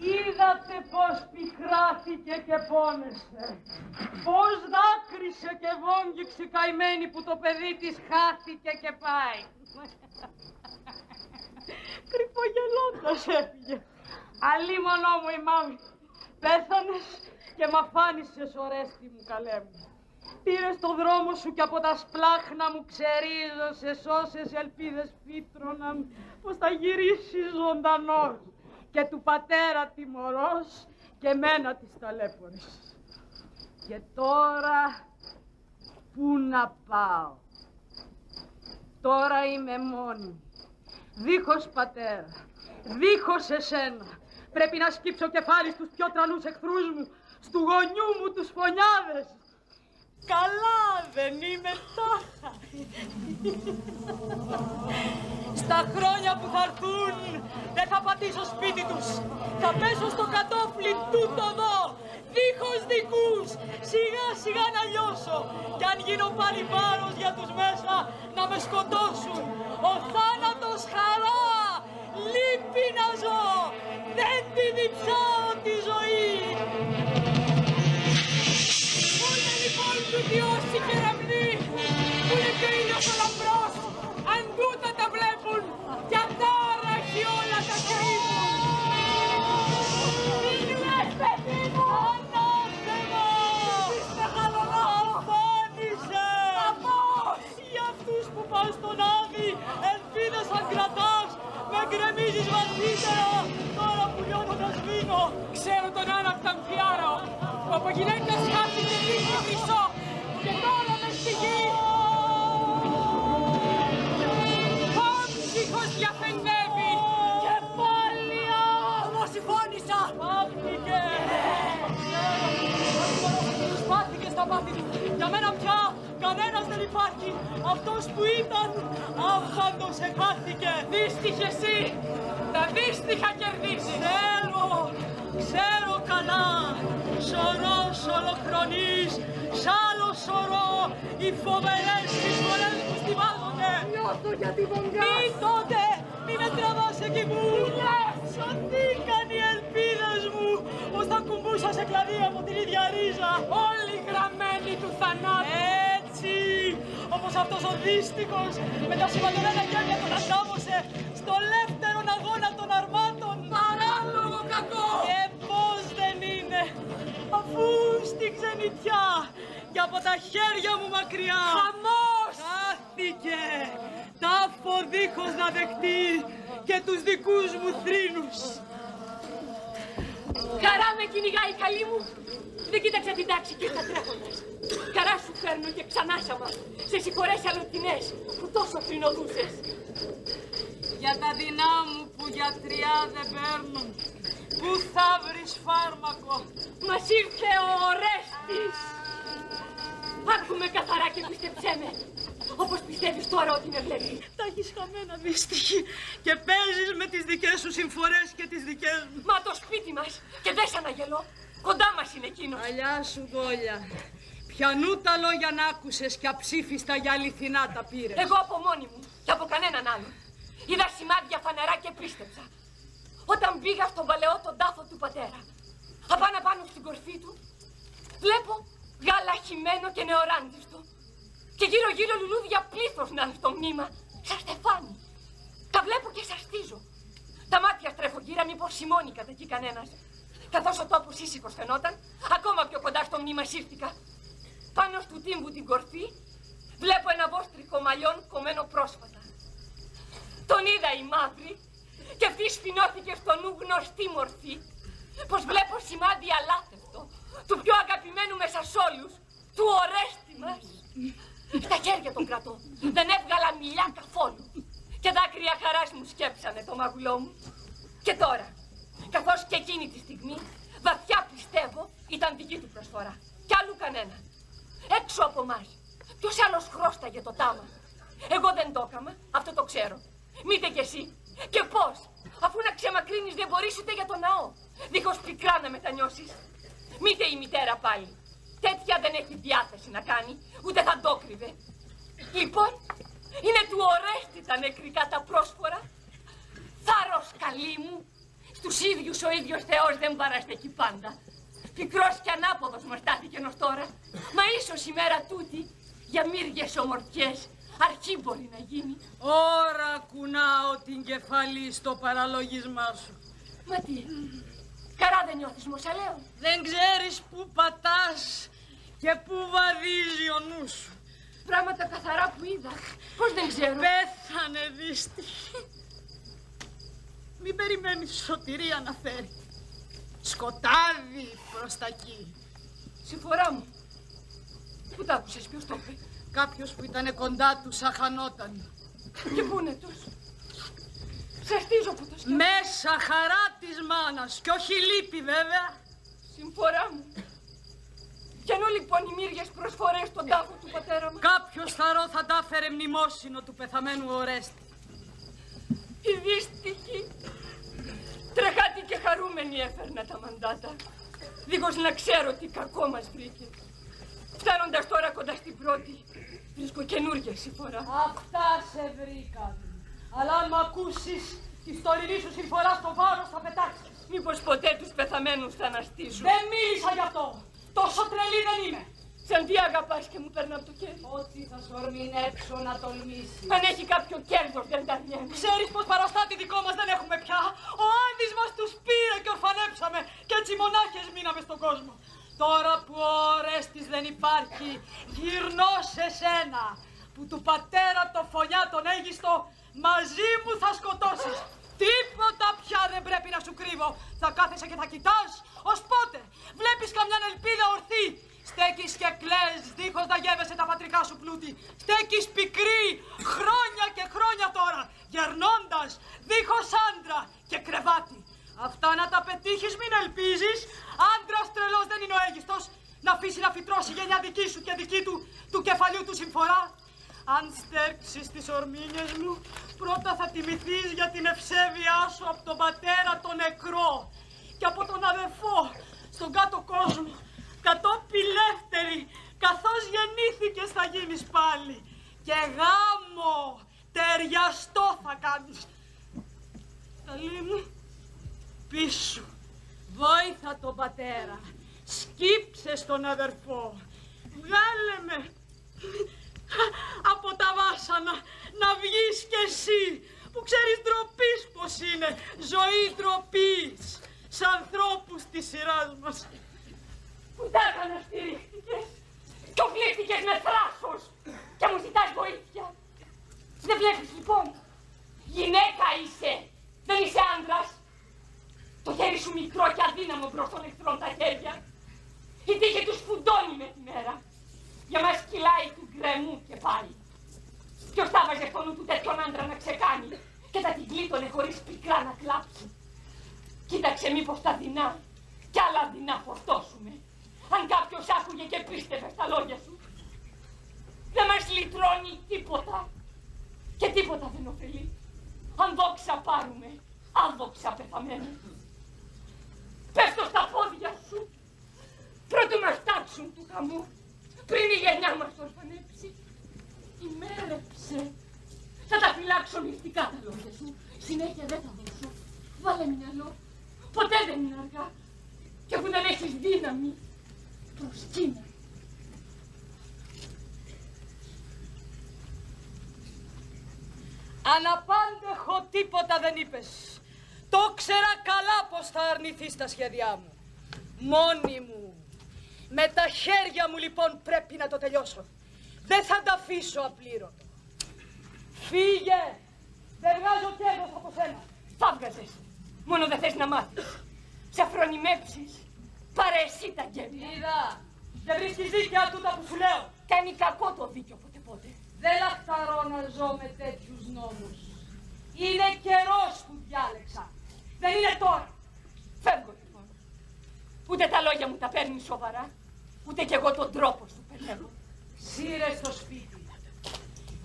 Είδατε πως πικράθηκε και πόνεσε, πως δάκρυσε και βόμβηξε καημένη που το παιδί της χάθηκε και πάει. Κρυφογελώντας έφυγε. Αλίμονό μου η μάμη, πέθανες και μ' αφάνισες, Ορέστη μου καλέ μου. Πήρες το δρόμο σου και από τα σπλάχνα μου ξερίζωσες όσες ελπίδες φύτρωναν πως θα γυρίσεις ζωντανός. Και του πατέρα τιμωρός και μένα της ταλέπορης. Και τώρα πού να πάω? Τώρα είμαι μόνη, δίχως πατέρα, δίχως εσένα. Πρέπει να σκύψω κεφάλι στους πιο τρανούς εχθρούς μου, στου γονιού μου τους φωνιάδες. Καλά δεν είμαι τώρα. Στα χρόνια που θα έρθουν δεν θα πατήσω σπίτι τους. Θα πέσω στο κατόφλι τούτο εδώ, δίχως δικούς. Σιγά σιγά να λιώσω. Κι αν γίνω πάλι βάρος για τους μέσα να με σκοτώσουν. Ο θάνατος χαρά, λύπη να ζω. Δεν τη διψάω τη ζωή. Ούτε λοιπόν του διώσει κεραυνή, που είναι και ήλιος ο λαμπρός. Αν τούτα τα βλέπουν, για τώρα και όλα τα κρύβουν. Μην λες, παιδί μου! Ανάθεμα! Αφάνισε! Για αυτούς που πας στον Άδη, ελπίδες αν κρατάς, με γκρεμίζεις βαθύτερα, τώρα που λιώνω να σβήνω. Ξέρω τον άναυτα αμφιάρο, που από γυναίκες χάθηκε δίχτυ μισό, και τώρα με στη γη. Πώς διαφενδεύει και πάλι όμως συμφώνησα. Πάπηκε. Τους πάθηκες τα μάθη του. Για μένα πια κανένας δεν υπάρχει. Αυτός που ήταν άφαντος επάθηκε. Δύστυχε εσύ. Τα δύστιχα κερδίσεις. Θέλω. Ξέρω καλά. Σωρός ολοχρονής. Σ' άλλο σωρό. Οι φοβερές συμβολές που στιβάζονται. Νιώθω για τη βογγά. Μην τότε. Μην με τραβάς εκεί μου. Σωθήκαν οι ελπίδες μου. Πως θα κουμπούσα σε κλαδί από την ίδια ρίζα. Όλοι γραμμένοι του θανάτου. Έτσι. Όπως αυτός ο δύστικος με τα σημαντωμένα γένια τον αντάμωσε στο ελεύθερον αγώνα των αρμάτων. Παράλογο κακό. Και πώς δεν είναι. Αφού στη ξενιτιά και από τα χέρια μου μακριά χαμός χάθηκε. Τάφο δίχως να δεχτεί και τους δικούς μου θρήνους. Καρά με κυνηγάει καλή μου. Δεν κοίταξα την τάξη και τα τρέχοντας. Καρά σου φέρνω και ξανάσαμα. Σε συγχωρές αλλοτινές που τόσο θρηνοδούσες. Για τα δεινά μου που γιατριά δεν παίρνουν. Πού θα βρεις φάρμακο. Μας ήρθε ο Ορέστης. Άκουμε καθαρά και πιστέψέ με. Όπως πιστεύεις τώρα ότι με βλέπεις. Τα έχεις χαμένα δύστυχη. Και παίζεις με τις δικές σου συμφορές και τις δικές μου. Μα το σπίτι μας. Και δεν σ' αναγελώ. Κοντά μας είναι εκείνος. Παλιά σου γόλια. Πιανού τα λόγια να άκουσες και αψήφιστα για αληθινά τα πήρες. Εγώ από μόνη μου και από κανέναν άλλον. Είδα σημάδια φανερά και πίστεψα. Όταν πήγα στον παλαιό τον τάφο του πατέρα. Απάνω πάνω στην κορφή του βλέπω γάλα χυμένο και νεοράντιστο. Και γύρω γύρω λουλούδια πλήθος να είναι στο μνήμα. Σαν στεφάνι. Τα βλέπω και σαστίζω. Τα μάτια στρέφω γύρα μήπως σημώνει κατά εκεί κανένας. Καθώς ο τόπος ήσυχος φαινόταν, ακόμα πιο κοντά στο μνήμα σύρθηκα. Πάνω στου τύμπου την κορφή βλέπω ένα βόστρικο μαλλιόν κομμένο πρόσφατα. Τον είδα η μαύρη και αυτή σφινώθηκε στο νου γνωστή μορφή. Πως βλέπω σημάδι αλάθευτο του πιο αγαπημένου μέσα σ' όλους, του Ορέστη μας. Στα χέρια τον κρατώ. Δεν έβγαλα μιλιά καθόλου. Και δάκρυα χαράς μου σκέψανε το μαγουλό μου. Και τώρα, καθώς και εκείνη τη στιγμή, βαθιά πιστεύω ήταν δική του προσφορά. Κι άλλου κανένα. Έξω από εμάς. Ποιος άλλος χρόσταγε το τάμα. Εγώ δεν το έκαμα, αυτό το ξέρω. Μήτε κι εσύ. Και πώς, αφού να ξεμακρύνεις δεν μπορείς ούτε για τον ναό. Δίχως πικρά να μετανιώσεις. Μήτε η μητέρα πάλι. Τέτοια δεν έχει διάθεση να κάνει, ούτε θα το κρύβε. Λοιπόν, είναι του Ορέστη τα νεκρικά τα πρόσφορα. Θάρρος καλή μου, στους ίδιους ο ίδιος Θεός δεν παραστεκεί πάντα. Πικρός και ανάποδος μας στάθηκε ως τώρα, μα ίσως η μέρα τούτη για μύριες ομορφιές αρχή μπορεί να γίνει. Ωρα κουνάω την κεφαλή στο παραλογισμά σου. Μα τι, καρά δεν νιώθεις μοσαλέο. Δεν ξέρεις που πατάς και που βαδίζει ο νους σου. Πράγματα καθαρά που είδα, πώς δεν ξέρω. Πέθανε δυστυχή. Μην περιμένεις σωτηρία να φέρει. Σκοτάδι προς τα εκεί. Συμφορά μου. Πού τ' άκουσες, ποιος το είπε? Κάποιος που ήταν κοντά του σαχανόταν. Και πού είναι τους? Ξαστίζω που το σκέφτομαι. Μέσα χαρά της μάνας κι όχι λύπη βέβαια. Συμφορά μου. Κι ενώ λοιπόν οι μύριες προσφορές στον τάφο του πατέρα μας. Κάποιος θαρό θα τα έφερε μνημόσυνο του πεθαμένου Ορέστη. Η δύστυχη, τρεχάτη και χαρούμενη έφερνα τα μαντάτα, δίχως να ξέρω τι κακό μας βρήκε. Φτάνοντας τώρα κοντά στην πρώτη, βρίσκω καινούργια συμφορά. Αυτά σε βρήκαν, αλλά αν μ' ακούσεις τη φτωρινή σου συμφορά στο βάρος θα πετάξεις. Μήπως ποτέ τους πεθαμένους θα αναστήσουν. Δεν μίλησα γι' αυτό, τόσο τρελή δεν είμαι. Σαν τι αγαπάς και μου παίρνω από το κέρδος. Ό,τι θα σου ορμήνε έξω να τολμήσει. Αν έχει κάποιο κέρδος δεν τα βγαίνει. Ξέρεις πως παραστάτη δικό μας δεν έχουμε πια. Ο Άδης μας τους πήρε και ορφανέψαμε. Κι έτσι μονάχες μείναμε στον κόσμο. Τώρα που ο Ορέστης δεν υπάρχει, γυρνώ σε σένα. Που του πατέρα το φωνιά τον Αίγιστο μαζί μου θα σκοτώσεις. Τίποτα πια δεν πρέπει να σου κρύβω. Θα κάθεσαι και θα κοιτάς. Ως πότε βλέπεις καμιά ελπίδα ορθή. Στέκεις και κλαις, δίχως να γεύεσαι τα πατρικά σου πλούτη. Στέκεις πικρή, χρόνια και χρόνια τώρα, γερνώντας, δίχως άντρα και κρεβάτι. Αυτά να τα πετύχεις μην ελπίζεις. Άντρας τρελός δεν είναι ο Αίγιστος, να αφήσει να φυτρώσει γενιά δική σου και δική του, του κεφαλιού του συμφορά. Αν στέρξεις τις ορμήνες μου, πρώτα θα τιμηθείς για την ευσέβειά σου από τον πατέρα τον νεκρό και από τον αδελφό στον κάτω κόσμο. Κατόπι ελεύθερη, καθώς γεννήθηκες θα γίνεις πάλι. Και γάμο, ταιριαστό θα κάνεις. Καλή μου, πίσω, βόηθα τον πατέρα, σκύψε στον αδερφό. Βγάλε με από τα βάσανα, να βγεις κι εσύ, που ξέρεις ντροπής πως είναι. Ζωή ντροπής, σ' ανθρώπους της σειράς μας. Κουτάκα να στηρίχτηκες κι οφλήθηκες με θράσος και μου ζητάς βοήθεια. Δεν βλέπεις λοιπόν, γυναίκα είσαι, δεν είσαι άντρας. Το χέρι σου μικρό και αδύναμο μπρος των εχθρών τα χέρια. Η τύχη τους φουντώνει με τη μέρα. Για μας κυλάει του γκρεμού και πάλι. Ποιος θα βάζε στο νου του τέτοιον άντρα να ξεκάνει και θα την γλίτωνε χωρίς πικρά να κλάψει. Κοίταξε μήπως τα δεινά κι άλλα δεινά φορτώσουμε. Αν κάποιος άκουγε και πίστευε στα λόγια σου, δεν μας λυτρώνει τίποτα και τίποτα δεν ωφελεί. Αν δόξα πάρουμε, άδοξα πεθαμένοι. Πέφτω στα πόδια σου, πρώτου μας τάξουν του χαμού, πριν η γενιά μας ορφανέψει. Ημέρεψε, θα τα φυλάξω μυστικά τα λόγια σου, συνέχεια δεν θα δώσω. Βάλε μυαλό, ποτέ δεν είναι αργά και που δεν έχεις δύναμη. Προσκύνα. Αναπάντεχο τίποτα δεν είπες. Το ξέρα καλά πως θα αρνηθείς τα σχέδιά μου. Μόνη μου. Με τα χέρια μου λοιπόν πρέπει να το τελειώσω. Δεν θα τα αφήσω απλήρωτο. Φύγε. Δεν βγάζω κέρδος από σένα. Θα βγάζες. Μόνο δεν θες να μάθεις. Σε αφρονιμέψεις. Πάρε εσύ τα κέρδη. Είδα, και βρίσκει δίκαια τούτα που σου λέω. Κάνει κακό το δίκιο ποτέ πότε. Δεν λαχταρώ να ζω με τέτοιους νόμους. Είναι καιρός που διάλεξα. Δεν είναι τώρα. Φεύγω λοιπόν. Ούτε τα λόγια μου τα παίρνει σοβαρά, ούτε κι εγώ τον τρόπο σου πελεύω. Σύρε στο σπίτι.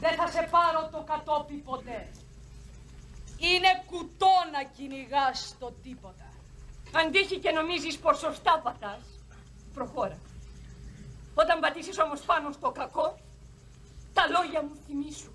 Δεν θα σε πάρω το κατόπι ποτέ. Είναι κουτό να κυνηγάς το τίποτα. Αν τύχει και νομίζεις πως σωστά πατάς, προχώρα. Όταν πατήσεις όμως πάνω στο κακό, τα λόγια μου θυμήσου.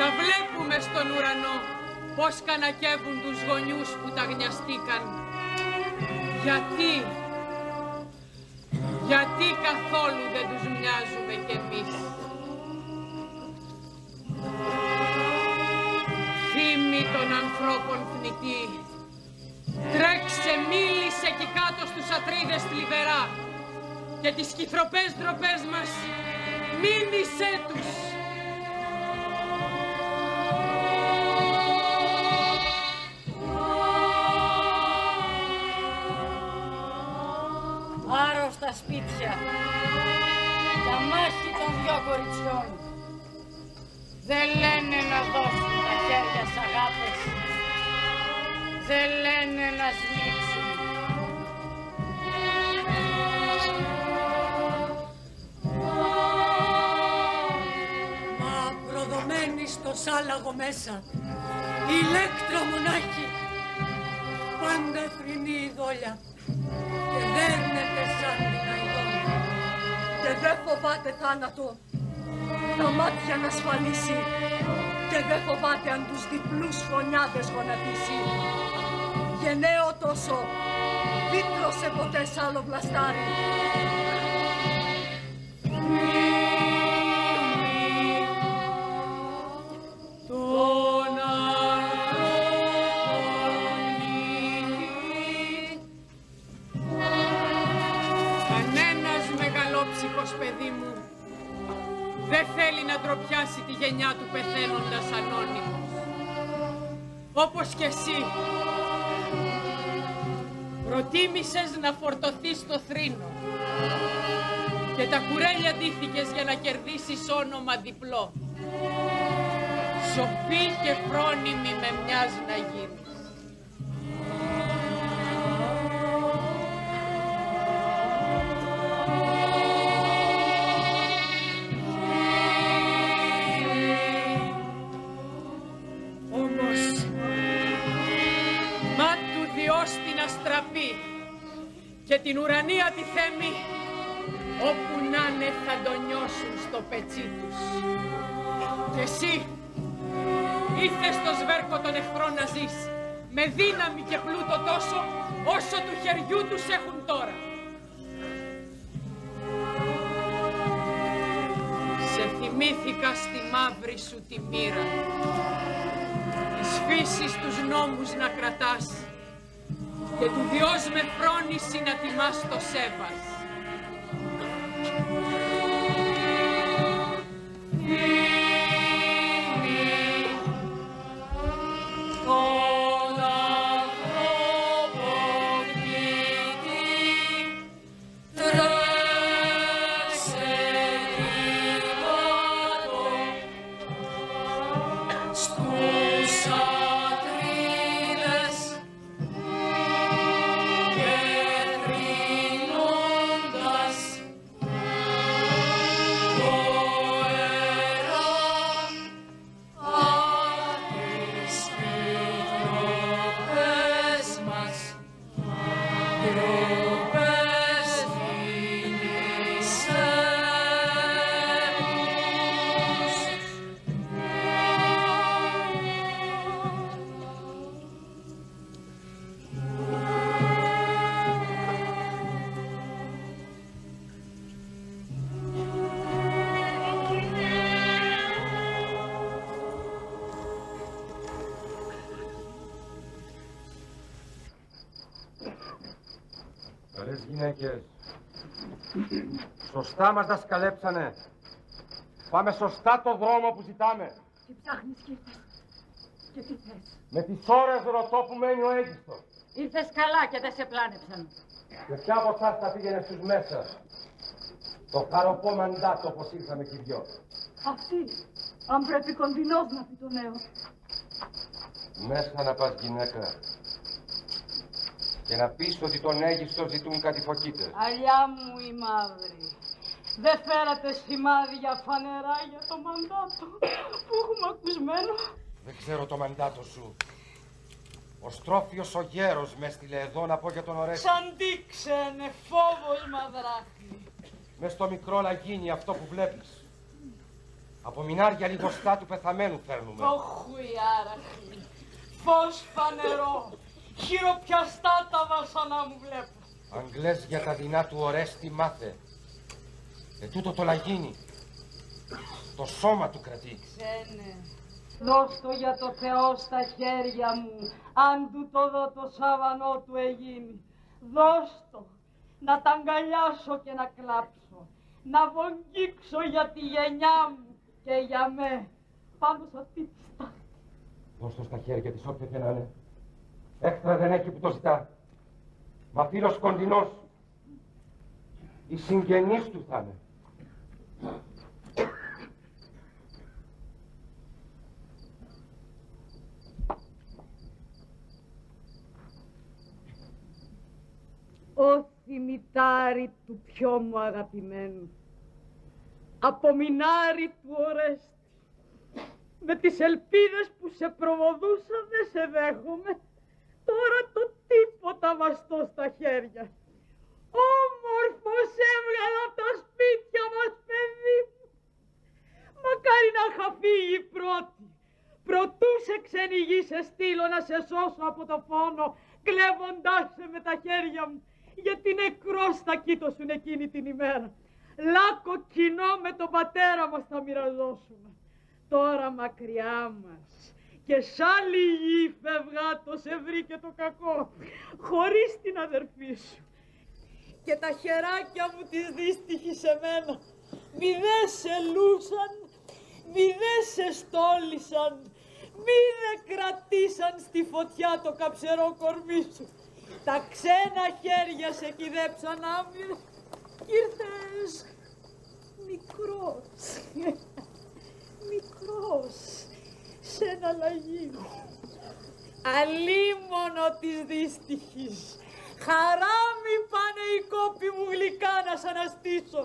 Τα βλέπουμε στον ουρανό πως κανακεύουν τους γονιούς που τα γνιαστήκαν. Γιατί καθόλου δεν τους μοιάζουμε κι εμείς. Φήμη των ανθρώπων θνητή, τρέξε μίλησε κι κάτω στους Ατρίδες θλιβερά και τις κυθροπές ντροπές μας μήνυσέ τους. Άρρωστα σπίτια, για μάχη των δυο κοριτσιών. Δεν λένε να δώσουν τα χέρια σ' αγάπες. Δεν λένε να σμίξουν. Μα προδομένη στο σάλαγο μέσα, η Ηλέκτρα μονάχη, πάντα θρηνή η δόλια. Και δέρνεται σαν την αηδόνια. Και δεν φοβάται θάνατο, τα μάτια να σφαλίσει. Και δεν φοβάται αν τους διπλούς φωνιάδες γονατίσει. Γενναίο τόσο, βίτρωσε ποτέ σ' άλλο βλαστάρι. Ντροπιάσει τη γενιά του πεθαίνοντας ανώνυμος. Όπως κι εσύ, προτίμησες να φορτωθείς το θρήνο και τα κουρέλια ντύθηκες για να κερδίσεις όνομα διπλό. Σοφή και φρόνιμη με μοιάζει να γίνεις. Και την ουρανία τη θέμη, όπου να είναι θα τον νιώσουν στο πετσί τους. Και εσύ ήρθες στο σβέρκο των εχθρών να ζεις, με δύναμη και πλούτο τόσο, όσο του χεριού τους έχουν τώρα. Σε θυμήθηκα στη μαύρη σου τη μοίρα, της φύσης τους νόμους να κρατάς, και του Διός με φρόνηση να τιμάς το σέβας. Yeah. Καλές γυναίκες. Σωστά μας δασκαλέψανε. Πάμε σωστά το δρόμο που ζητάμε. Τι ψάχνεις και ήρθες. Και τι θες. Με τις ώρες ρωτώ που μένει ο Αίγιστος. Ήρθες καλά και δεν σε πλάνεψαν. Και ποια από εσάς θα πήγαινε στους μέσα. Το χαροπό μαντάτο όπως ήρθαμε κι οι δυο. Αυτή, αν πρέπει κοντινός να πει το νέο. Μέσα να πας γυναίκα. Και να πεις ότι τον Αίγιστο ζητούν κατηφοκίτες. Αλιά μου η μαύρη. Δεν φέρατε σημάδια φανερά για το μαντάτο που έχουμε ακουσμένο. Δεν ξέρω το μαντάτο σου. Ο Στρόφιος ο γέρος με έστειλε εδώ να πω για τον Ορέστη. Σαντίξενε φόβος μαδράχτη. Μες στο μικρό να γίνει αυτό που βλέπεις. Από μινάρια λιγοστά του πεθαμένου φέρνουμε. Όχουι άραχη. Φως φανερό. Χειροπιαστά τα βασανά μου βλέπω. Αν κλαις για τα δεινά του Ορέστη μάθε. Ετούτο το λαγίνι, το σώμα του κρατεί. Ξένε, δώσ' το για το Θεό στα χέρια μου, αν του το δω το σάβανό του εγίνει. Δώσ' το, να τα αγκαλιάσω και να κλάψω, να βογγίξω για τη γενιά μου και για μέ, πάνω σ' αυτή τη στάχτη. Δώσ' το στα χέρια της όποια και να είναι, έκτρα δεν έχει που το ζητά, μα φίλος κοντινός. Οι συγγενείς του θα είναι. Ω θυμητάρη του πιο μου αγαπημένου, απομεινάρη του Ορέστη, με τις ελπίδες που σε προβοδούσα δεν σε δέχομαι. Τώρα το τίποτα βαστώ στα χέρια. Όμορφος έβγαλα από τα σπίτια μας, παιδί μου. Μακάρι να είχα φύγει η πρώτη. Προτού σε ξενιγεί σε στείλω να σε σώσω από το πόνο, κλέβοντάς σε με τα χέρια μου, γιατί νεκρός θα κοίτωσουν εκείνη την ημέρα. Λάκκο κοινό με τον πατέρα μας θα μοιραζώσουμε. Τώρα μακριά μας. Και σ' άλλη γη φευγάτο σε βρήκε το κακό, χωρίς την αδερφή σου. Και τα χεράκια μου τις δύστυχης εμένα, μη δε σε λούσαν, μη δε σε στόλισαν, μη δε κρατήσαν στη φωτιά το καψερό κορμί σου. Τα ξένα χέρια σε κυδέψαν άμυρες κι ήρθες μικρός, μικρός, σ' ένα λαγείο, αλίμονο της δύστυχης. Χαρά μη πάνε οι κόποι μου γλυκά να σ' αναστήσω.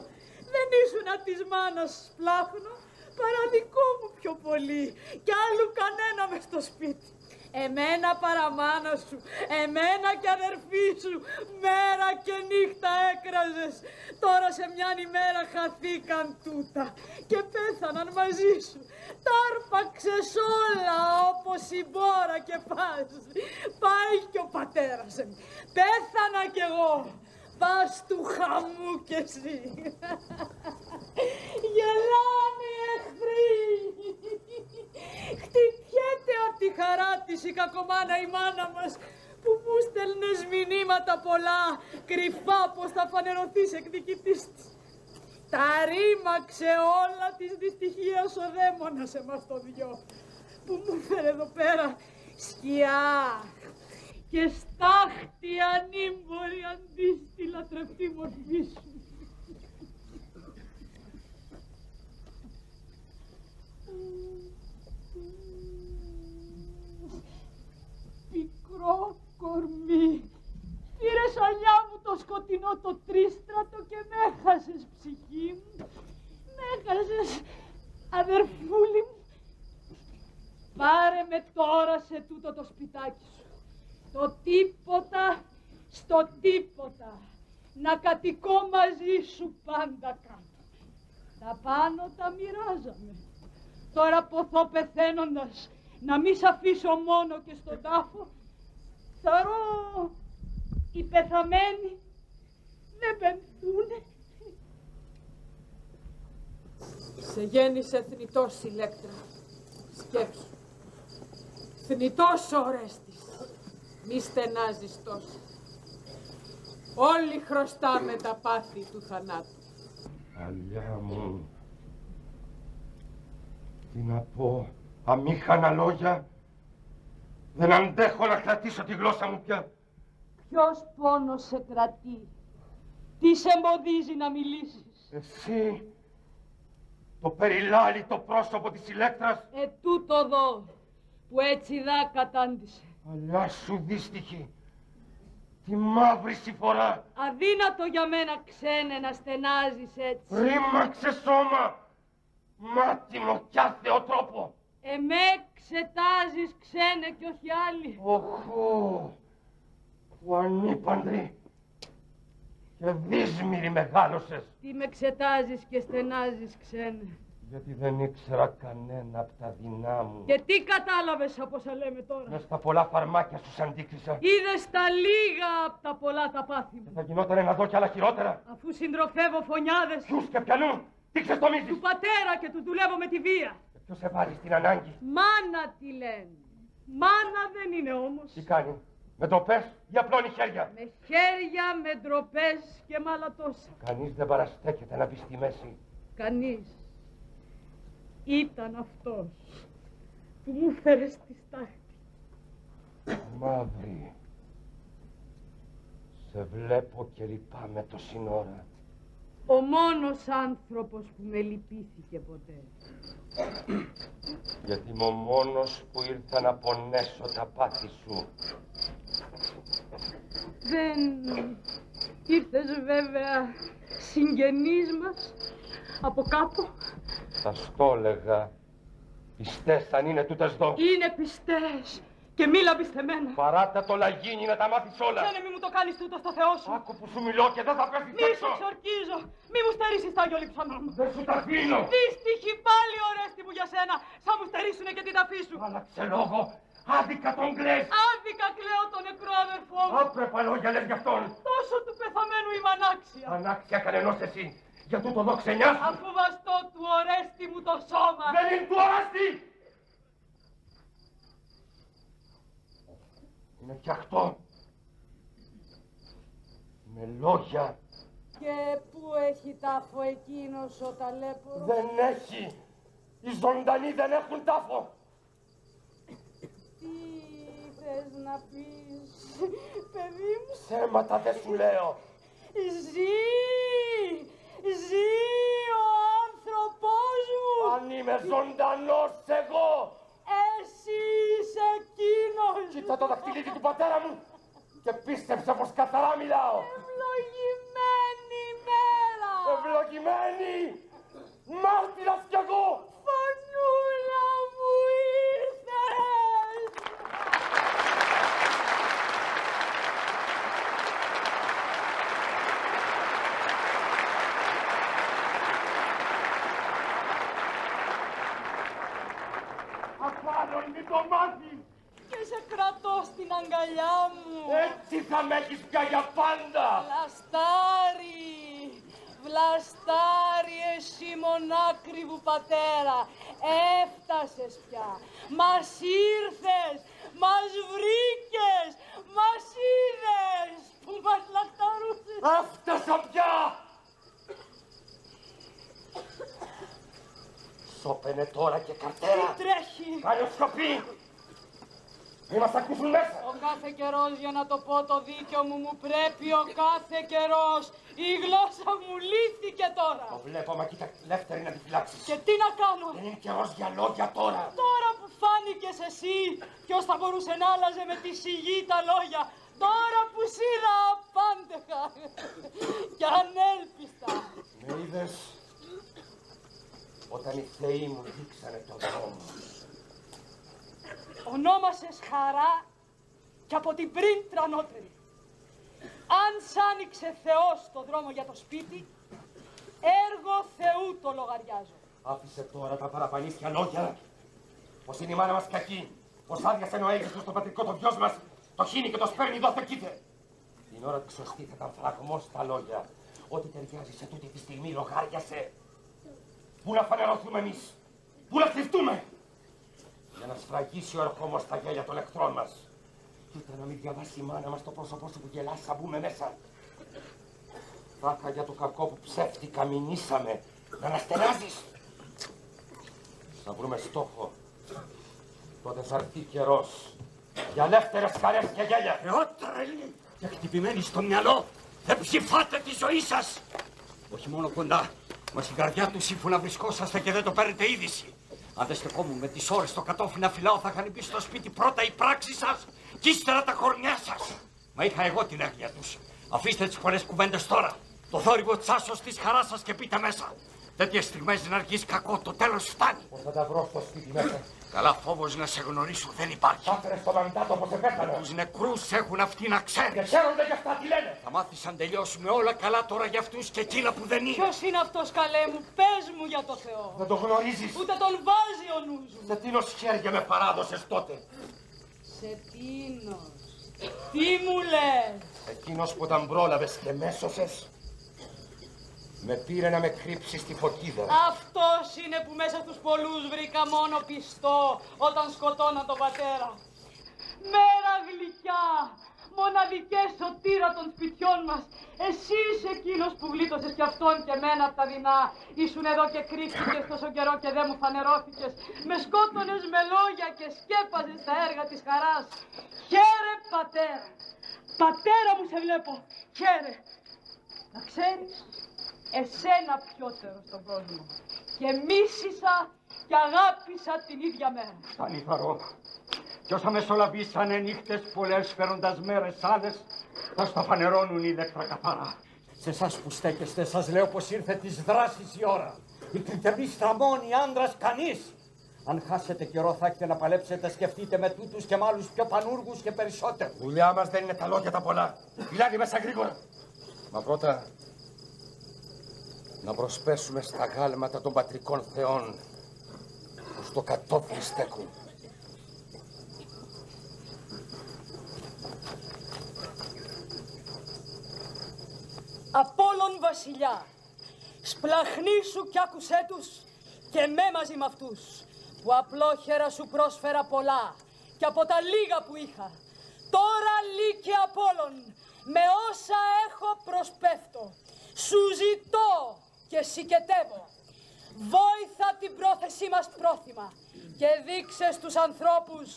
Δεν ήσουνα της μάνας πλάχνο, παρά δικό μου πιο πολύ. Κι άλλου κανένα μες στο σπίτι. Εμένα παραμάνα σου, εμένα κι αδερφή σου, μέρα και νύχτα έκραζες. Τώρα σε μιαν ημέρα χαθήκαν τούτα και πέθαναν μαζί σου. Τάρπαξες όλα όπως η μπόρα και πας. Πάει κι ο πατέρας μου. Πέθανα κι εγώ. Πας του χαμού κι εσύ. Γελάνε οι εχθροί. Χτυπιέται από τη χαρά της η κακομάνα η μάνα μας που μου στέλνες μηνύματα πολλά κρυφά πως θα φανερωθείς εκδικητής της. Τα ρήμαξε όλα της δυστυχίας ο δαίμονας εμάς το δυο που μου φέρε εδώ πέρα σκιά και στάχτη ανήμπορη αντί στη λατρευτή μορφή σου. Μικρό κορμί, πήρες αλιά μου το σκοτεινό το τρίστρατο και με έχασες ψυχή μου, με έχασες αδερφούλη μου. Πάρε με τώρα σε τούτο το σπιτάκι σου, το τίποτα στο τίποτα, να κατοικώ μαζί σου πάντα κάτω. Τα πάνω τα μοιράζαμε. Τώρα ποθώ πεθαίνοντας, να μη σ' αφήσω μόνο και στον τάφο, θαρώ οι πεθαμένοι δεν πενθούνε. Σε γέννησε θνητός Ηλέκτρα, σκέψου. Θνητός ο Ορέστης, μη στενάζεις τόσο. Όλοι χρωστάμε τα πάθη του θανάτου. Αλιά μου, τι να πω, αμήχανα λόγια. Δεν αντέχω να κρατήσω τη γλώσσα μου πια. Ποιος πόνος σε κρατεί, τι σε εμποδίζει να μιλήσεις? Εσύ, το περιλάλητο πρόσωπο της Ηλέκτρας. Ετούτο εδώ, που έτσι δά κατάντησε. Αλιά σου δύστυχη, τη μαύρη συφορά. Αδύνατο για μένα, ξένε, να στενάζεις έτσι. Ρήμαξε σώμα, μάτιμο κι άθεο τρόπο. Εμέ ξετάζεις, ξένε, κι όχι άλλοι. Οχού, που ανήπαντρη και δύσμηρη μεγάλωσες. Τι με ξετάζεις και στενάζεις, ξένε? Γιατί δεν ήξερα κανένα από τα δεινά μου. Και τι κατάλαβες από όσα λέμε τώρα? Μες στα πολλά φαρμάκια σου σ' αντίκρισα. Είδες τα λίγα από τα πολλά τα πάθη μου. Και θα γινότανε να δω κι άλλα χειρότερα. Αφού συντροφεύω φωνιάδες. Ποιους και ποιανού, τι ξεστομίζεις? Του πατέρα και του δουλεύω με τη βία. Και ποιος σε βάλει στην ανάγκη? Μάνα τη λένε. Μάνα δεν είναι όμως. Τι κάνει, με ντροπές ή απλώνει χέρια? Με χέρια, με ντροπές και μ' άλλα τόσα. Κανείς δεν παραστέκεται να μπει στη μέση. Κανείς. Ήταν αυτός που μου φέρε στη στάχτη. Μαύρη, σε βλέπω και λυπάμαι το σύνορα. Ο μόνος άνθρωπος που με λυπήθηκε ποτέ. Γιατί είμαι ο μόνος που ήρθα να πονέσω τα πάθη σου. Δεν ήρθες βέβαια συγγενείς μας από κάπου? Θα στο έλεγα. Πιστές αν είναι τούτες δω. Είναι πιστές και μη λαμπιστεμένα. Παράτα το λαγίνι να τα μάθεις όλα. Ξένε, μη μου το κάνεις τούτο στο Θεό σου. Άκου που σου μιλώ και δεν θα πέφτει έξω. Μη σε ξορκίζω, μη μου στερήσεις τα γιόλη ξανά μου. Δεν σου τα πίνω. Δύστυχη πάλι, Ορέστη μου, για σένα. Θα μου στερήσουνε και την ταφή σου. Άλλαξε λόγο, άδικα τον κλαις. Άδικα κλαίω τον νεκρό αδερφό μου. Άπρεπα λόγια λες γι' αυτόν. Τόσο του πεθαμένου είμαι ανάξια. Ανάξια κανενός εσύ. Για τούτο δω ξενιάς. Αφουβαστώ του Ορέστη μου το σώμα. Δεν είναι του Ορέστη. Είναι φτιαχτό. Με λόγια. Και πού έχει τάφο εκείνος ο ταλέπορος? Δεν έχει. Οι ζωντανοί δεν έχουν τάφο. Τι θες να πεις, παιδί μου? Ψέματα δεν σου λέω. Ζει ο άνθρωπός μου! Αν είμαι ζωντανός εγώ! Εσύ είσαι εκείνος! Κοίτα το δαχτυλίδι του πατέρα μου και πίστεψε πως καθαρά μιλάω! Ευλογημένη μέρα! Ευλογημένη! Μάρτυρας κι εγώ! Φωνούλα μου ήρθες! Μην το μάθεις. Και σε κρατώ στην αγκαλιά μου. Έτσι θα με έχεις πια για πάντα. Βλαστάρι, βλαστάρι εσύ μονάκριβου πατέρα. Έφτασες πια. Μας ήρθες, μας βρήκες, μας είδες που μας λαχταρούσες. Έφτασα πια. Σώπαινε τώρα και καρτέρα. Τι τρέχει. Κάνε σκοπή. Μη μας ακούσουν μέσα. Ο κάθε καιρός, για να το πω το δίκιο μου, μου πρέπει ο κάθε καιρός. Η γλώσσα μου λύθηκε τώρα. Το βλέπω, μα κοίτα Λεύτερη να τη φυλάξεις. Και τι να κάνω. Δεν είναι καιρός για λόγια τώρα. Τώρα που φάνηκες εσύ, ποιος θα μπορούσε να άλλαζε με τη σιγή τα λόγια. Τώρα που σήρα απάντεχα και ανέλπιστα. Με είδες. Όταν οι θεοί μου δείξανε τον δρόμο. Ονόμασες χαρά και από την πριν τρανότερη. Αν σ' άνοιξε Θεός το δρόμο για το σπίτι, έργο Θεού το λογαριάζω. Άφησε τώρα τα παραπανίσια λόγια. Πως είναι η μάνα μας κακή, πως άδειασε ο Αίγιστος στο πατρικό το γιος μας, το χύνει και το σπέρνει εδώ θεκείται. Την ώρα της σωστή θα ήταν φραγμός τα λόγια. Ό,τι ταιριάζει σε τούτη τη στιγμή λογάριασε. Πού να φανερωθούμε εμείς, πού να κρυφτούμε, για να σφραγίσει ο ερχόμος στα γέλια των εχθρών μας. Κοίτα να μην διαβάσει η μάνα μας το πρόσωπό σου που γελάς, θα μπούμε μέσα. πλάκα για το κακό που ψεύτικα μηνύσαμε. Να αναστενάζεις. Θα βρούμε στόχο. Τότε θα έρθει καιρός για ελεύθερες χαρές και γέλια. Εγώ τρελή και χτυπημένη στο μυαλό. Δεν ψηφάτε τη ζωή σας. Όχι μόνο κοντά, μα στην καρδιά του σύμφου να βρισκόσαστε και δεν το παίρνετε είδηση. Αν δεν στεκόμουν με τις ώρες στο κατόφλι να φυλάω, θα είχαν μπει στο σπίτι πρώτα οι πράξεις σας και ύστερα τα χορνιά σας. Μα είχα εγώ την έγνοια τους. Αφήστε τις πολλές κουβέντες τώρα. Το θόρυβο τσάσος της χαράς σας και πείτε μέσα. Τέτοιες στιγμές να αργείς κακό, το τέλος φτάνει. Πώς θα τα βρω στο σπίτι μέσα. Καλά, φόβος να σε γνωρίσω δεν υπάρχει. Πάτρε στο μανιτάτο όπως επέθανε. Τους νεκρούς έχουν αυτοί να ξέρουν. Και ξέρονται για αυτά τι λένε. Θα μάθεις αν τελειώσουμε όλα καλά τώρα για αυτούς και εκείνα που δεν είναι. Ποιος είναι αυτός, καλέ μου, πες μου για το Θεό. Δεν τον γνωρίζεις. Ούτε τον βάζει ο νους μου. Σε τίνος χέρια με παράδοσες τότε. Σε τίνος. Τι μου λες. Εκείνος που τον πρόλαβες και μέσωσες. Με πήρε να με κρύψει στη φωτίδα. Αυτός είναι που μέσα στους πολλούς βρήκα μόνο πιστό όταν σκοτώνα τον πατέρα. Μέρα γλυκιά, μοναδικές σωτήρα των σπιτιών μας. Εσύ είσαι εκείνος που γλίτωσες κι αυτόν και μένα απ' τα δεινά. Ήσουν εδώ και κρύφτηκες τόσο καιρό και δεν μου φανερώθηκες. Με σκότωνες με λόγια και σκέπαζες τα έργα της χαράς. Χαίρε πατέρα, πατέρα μου σε βλέπω, χαίρε. Να ξέρεις, εσένα πιότερο στον κόσμο. Και μίσησα και αγάπησα την ίδια μέρα. Σαν ήθαρο, κι όσα μεσολαβήσανε νύχτες πολλές φέροντας μέρες άλλες, πώς τα φανερώνουν η Ηλέκτρα καθαρά. Σε εσάς που στέκεστε, σας λέω πως ήρθε της δράσης η ώρα. Η κριτεμή στραμώνει άντρας κανείς. Αν χάσετε καιρό, θα έχετε να παλέψετε. Σκεφτείτε με τούτους και με άλλους πιο πανούργους και περισσότερους. Δουλειά μας δεν είναι τα λόγια τα πολλά. Μιλάνε μέσα γρήγορα. Μα πρώτα, να προσπέσουμε στα γάλματα των πατρικών θεών που στο κατόφλι στέκουν. Απόλλων βασιλιά, σπλαχνίσου κι άκουσέ τους και με μαζί με αυτούς που απλόχερα σου πρόσφερα πολλά και από τα λίγα που είχα. Τώρα λύκε Απόλλων, με όσα έχω προσπέφτω, σου ζητώ και συγκετεύω. Βόηθα την πρόθεσή μας πρόθυμα και δείξε στους ανθρώπους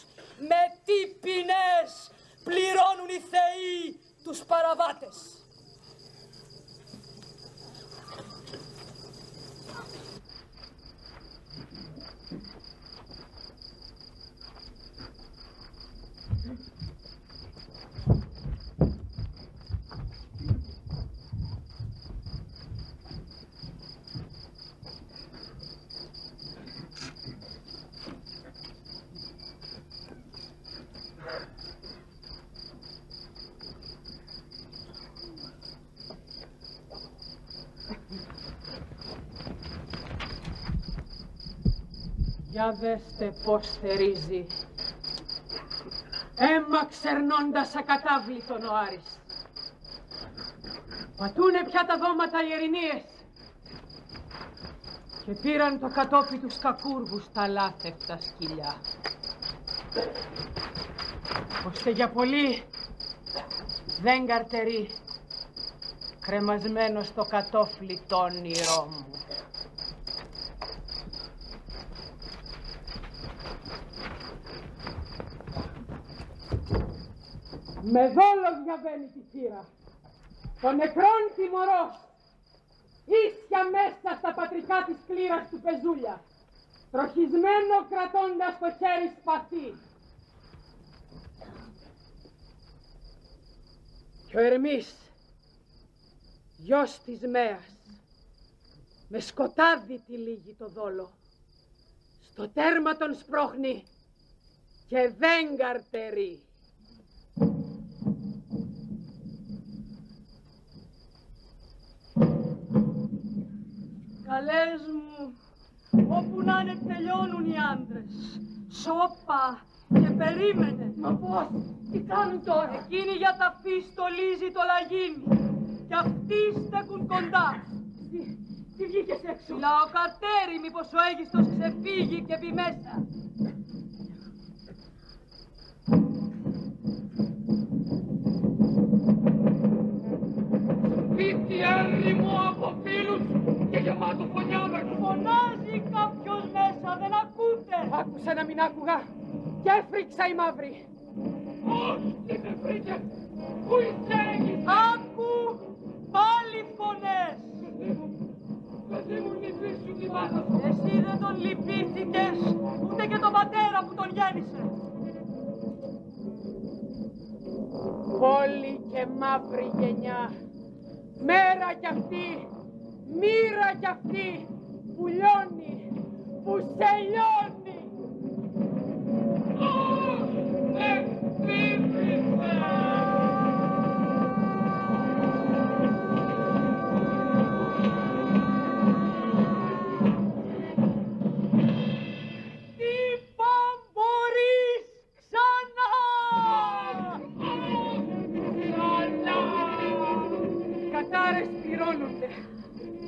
με τι ποινές πληρώνουν οι θεοί τους παραβάτες. Για δέστε πώς θερίζει. Έμα ξερνώντας ακατάβλητον ο Άρης. Πατούνε πια τα δώματα οι ερηνίες. Και πήραν το κατόπι τους κακούργους τα λάθευτα σκυλιά. Ώστε για πολύ δεν καρτερεί, κρεμασμένο στο κατόφλι το όνειρό μου. Με δόλος διαβαίνει τη χείρα, ο νεκρόν τιμωρός, ίσια μέσα στα πατρικά της κλήρας του πεζούλια, τροχισμένο κρατώντας το χέρι σπαθί. Και ο Ερμής, γιος της Μέας, με σκοτάδι τυλίγει το δόλο, στο τέρμα τον σπρώχνει και δεν καρτερεί. Καλές μου, όπου να είναι τελειώνουν οι άντρες. Σώπα και περίμενε. Μα πώς, τι κάνουν τώρα. Εκείνη για τα φίστολίζει το λαγίνι. Κι αυτοί στέκουν κοντά. Τι βγήκες έξω. Λαοκατέρι, μήπως ο Αίγιστος ξεφύγει και μπει μέσα. Σου Τι έρθιμο από φίλους και γεμάτο φωνιάδες. Φωνάζει κάποιος μέσα, δεν ακούτε. Άκουσα να μην άκουγα και έφρυξα η μαύρη. Πώς την έφρυξε, πού είσαι Αίγης. Άκου πάλι φωνές. Παιδί μου λυπήσου τη μάνα σου. Εσύ δεν τον λυπήθηκες, ούτε και τον πατέρα που τον γέννησε. Πόλη και μαύρη γενιά, μέρα κι αυτή, μοίρα κι αυτή, που λιώνει, που σε λιώνει.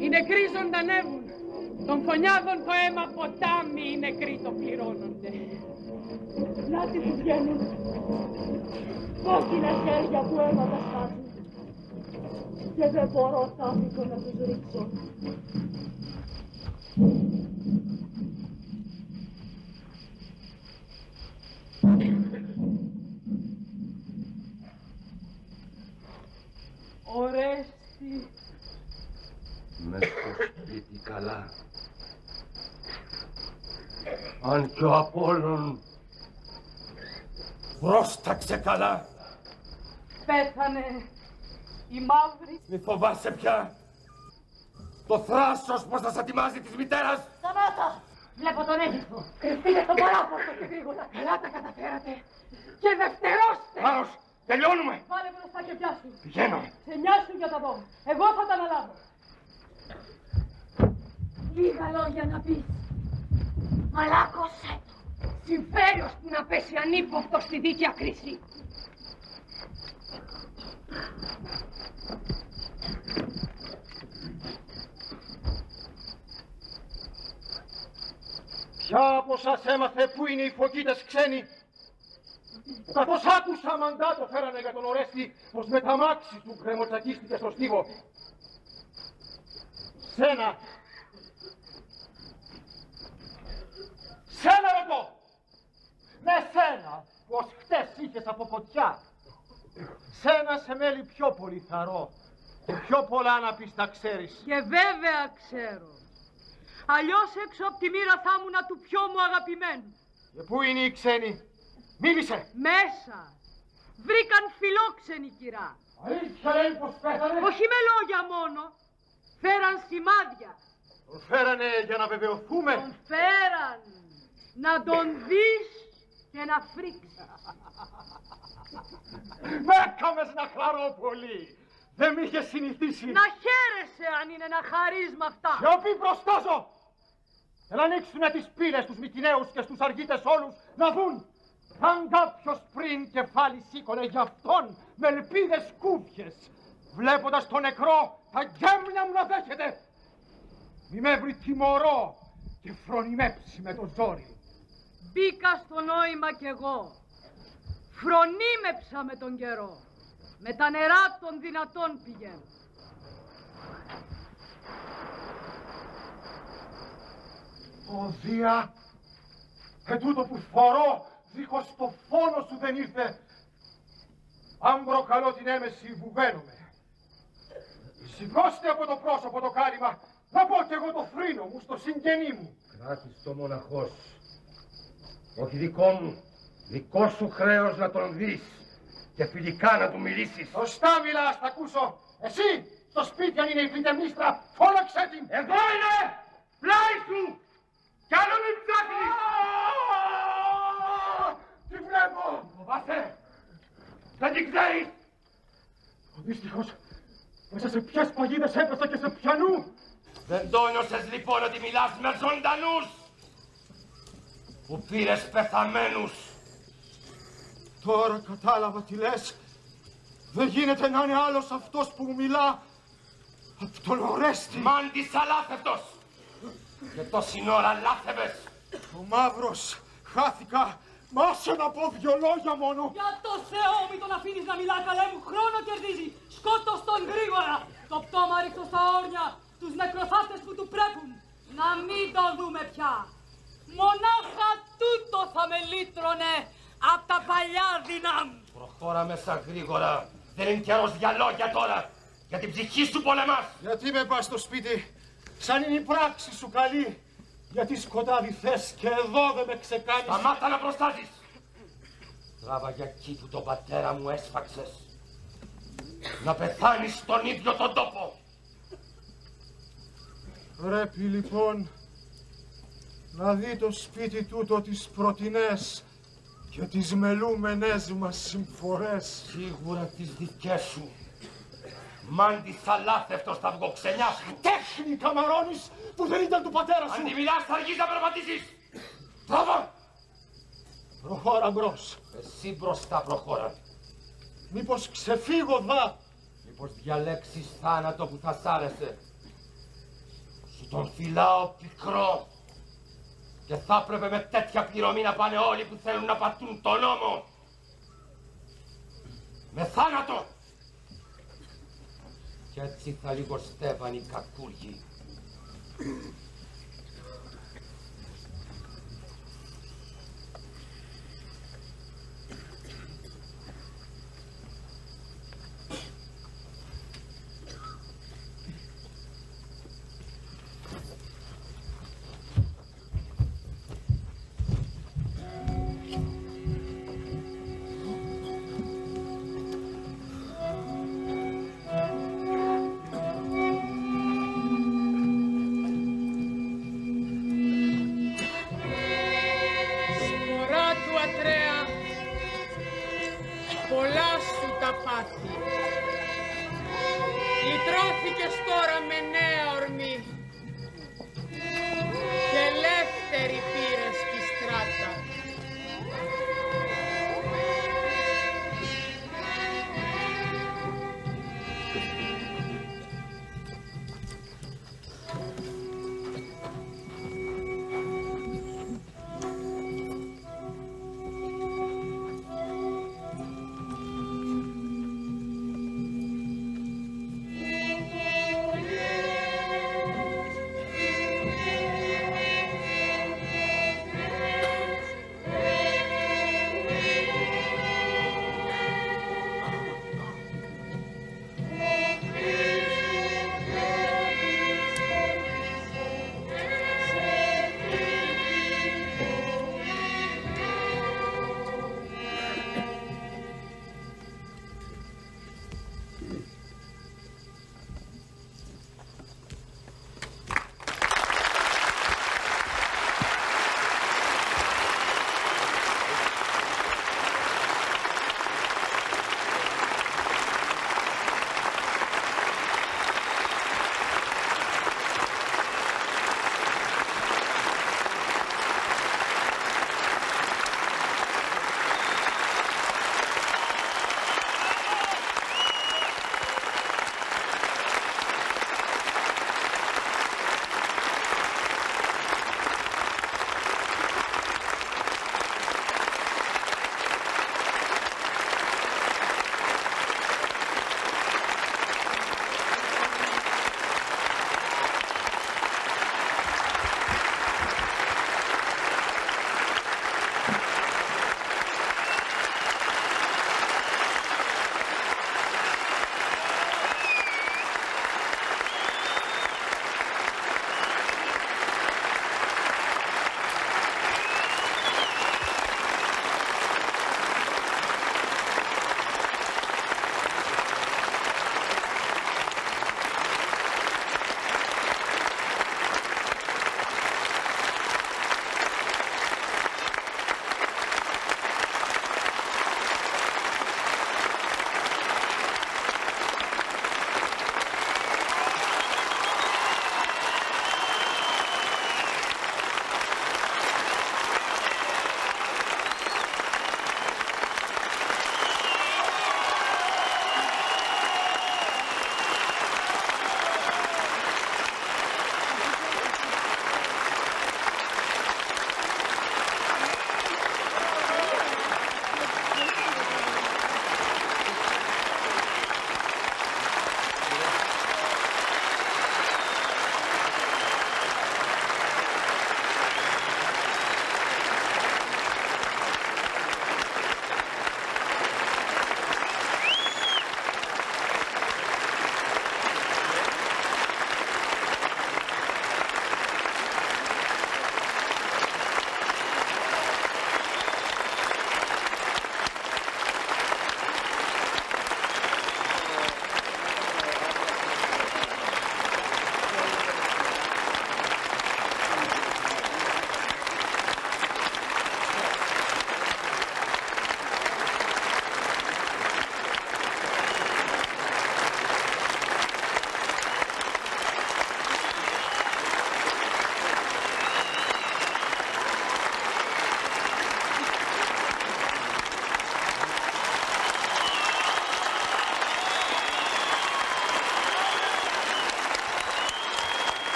Οι νεκροί ζωντανεύουν, των φωνιάδων το αίμα ποτάμι, οι νεκροί το πληρώνονται. Να τι που βγαίνουν, κόκκινα χέρια που αίμα τα σκάζουν. Και δεν μπορώ θαύμικο να τους ρίξω. Ορέστη. Μες στο σπίτι καλά. Αν κι ο Απόλλων πρόσταξε καλά. Πέθανε η μαύρη. Μη φοβάσαι πια. Το θράσος πως θα σ' ατιμάζει της μητέρας. Σταμάτα. Βλέπω τον Αίγυθο. Κρυφτείτε στον παράπορτο και γρήγορα. Καλά τα καταφέρατε. Και δευτερώστε. Μάρος, τελειώνουμε. Βάλε μπροστά και πιάσου. Πηγαίνω. Σε νοιάσου για τα δω. Εγώ θα τα αναλάβω. Λίγα λόγια να πεις, μαλάκωσέ το. Συμφέρος που να πέσει ανύποπτο στη δίκαια κρίση. Ποια από σας έμαθε που είναι οι φωκίδες ξένοι. Καθώς άκουσα μαντάτο φέρανε για τον Ορέστη, πως με τα μάξι του γκρεμοτσακίστηκε στο στίβο. Σένα. Σένα ρωτώ! Ναι, σένα, πως χτες είχες από φωτιά. Σένα σε μέλη πιο πολύ θαρώ και πιο πολλά να πεις τα ξέρεις. Και βέβαια ξέρω. Αλλιώς έξω από τη μοίρα θα ήμουνα του πιο μου αγαπημένου. Και πού είναι οι ξένοι, μίλησε! Μέσα! Βρήκαν φιλόξενη κυρά. Αλήθεια λέει πως πέθανε. Όχι με λόγια μόνο. Φέραν σημάδια. Τον φέρανε για να βεβαιωθούμε. Τον φέραν. Να τον δεις και να φρίξεις. Μ' έκαμες να χαρώ πολύ. Δεν μ' είχες συνηθίσει. Να χαίρεσαι αν είναι να χαρείς με αυτά. Σιωπή προστάζω. Να ανοίξουνε τις πύλες στους Μικηναίους και στους αργίτες όλους να δουν. Αν κάποιος πριν κεφάλι σήκωνε για αυτόν με ελπίδες κούφιες, βλέποντας τον νεκρό τα γέμια μου να δέχεται. Μη με βρει τιμωρό και φρονιμέψει με το ζόρι. Μπήκα στο νόημα κι εγώ. Φρονίμεψα με τον καιρό. Με τα νερά των δυνατών πηγαίνω. Οδεία, ετούτο που φορώ, δίχως το φόνο σου δεν ήρθε. Αν προκαλώ την έμεση, βουβαίνομαι. Σηκώστε από το πρόσωπο το κάλυμα, να πω κι εγώ το θρήνο μου στο συγγενή μου. Κράτης το μοναχός. Όχι δικό μου, δικό σου χρέος να τον δεις και φιλικά να του μιλήσεις. Σωστά μιλάς, θα ακούσω. Εσύ, στο σπίτι αν είναι η Κλειτεμνίστρα, φώναξε την. Εδώ είναι, πλάι σου, κι άλλο μην ψάχνεις. Τι βλέπω. Φοβάσαι, δεν την ξέρεις. Ο δύστυχος, μέσα σε ποιες παγίδες έπεσα και σε ποιανού. Δεν τόνιωσες λοιπόν ότι μιλάς με ζωντανούς. Που πήρες πεθαμένους. Τώρα κατάλαβα τι λες. Δεν γίνεται να είναι άλλος αυτός που μου μιλά. Απ' τον Ορέστη. Μάντης αλάθευτος. Και τόση ώρα λάθευες. Ο μαύρος. Χάθηκα. Μ' άσε να πω δυο λόγια μόνο. Για το Θεό μη τον αφήνεις να μιλά, καλέ μου. Χρόνο κερδίζει. Σκότως τον γρήγορα. το πτώμα ρίχτω στα όρια, τους νεκροθάστες που του πρέπουν, να μην το δούμε πια. Μονάχα τούτο θα με λύτρωνε απ' τα παλιά δυνάμ. Προχώραμε σαν γρήγορα. Δεν είναι καιρός για λόγια τώρα. Για την ψυχή σου πολεμάς. Γιατί με πας στο σπίτι, σαν είναι η πράξη σου καλή. Γιατί σκοτάδι θες και εδώ δεν με ξεκάνεις. Σταμάτα να προστάζεις. Τράβα για εκεί που τον πατέρα μου έσφαξες. Να πεθάνεις στον ίδιο τον τόπο. Πρέπει λοιπόν να δει το σπίτι τούτο τις πρωτινές και τις μελούμενές μας συμφορές. Σίγουρα τις δικές σου. Μάντη αλάθευτος τα αυγοξενιά σου. Τέχνη καμαρώνεις που δεν ήταν του πατέρα σου. Αν τη μιλάς θα αργείς να περπατήσεις. Τράβα. Προχώρα μπρος. Εσύ μπροστά προχώρα. Μήπως ξεφύγω δα. Μήπως διαλέξεις θάνατο που θα σ' άρεσε. Σου τον φυλάω πικρό. Και θα έπρεπε με τέτοια πληρωμή να πάνε όλοι που θέλουν να πατούν τον νόμο. Με θάνατο. Κι έτσι θα λιγοστεύαν οι κακούργοι.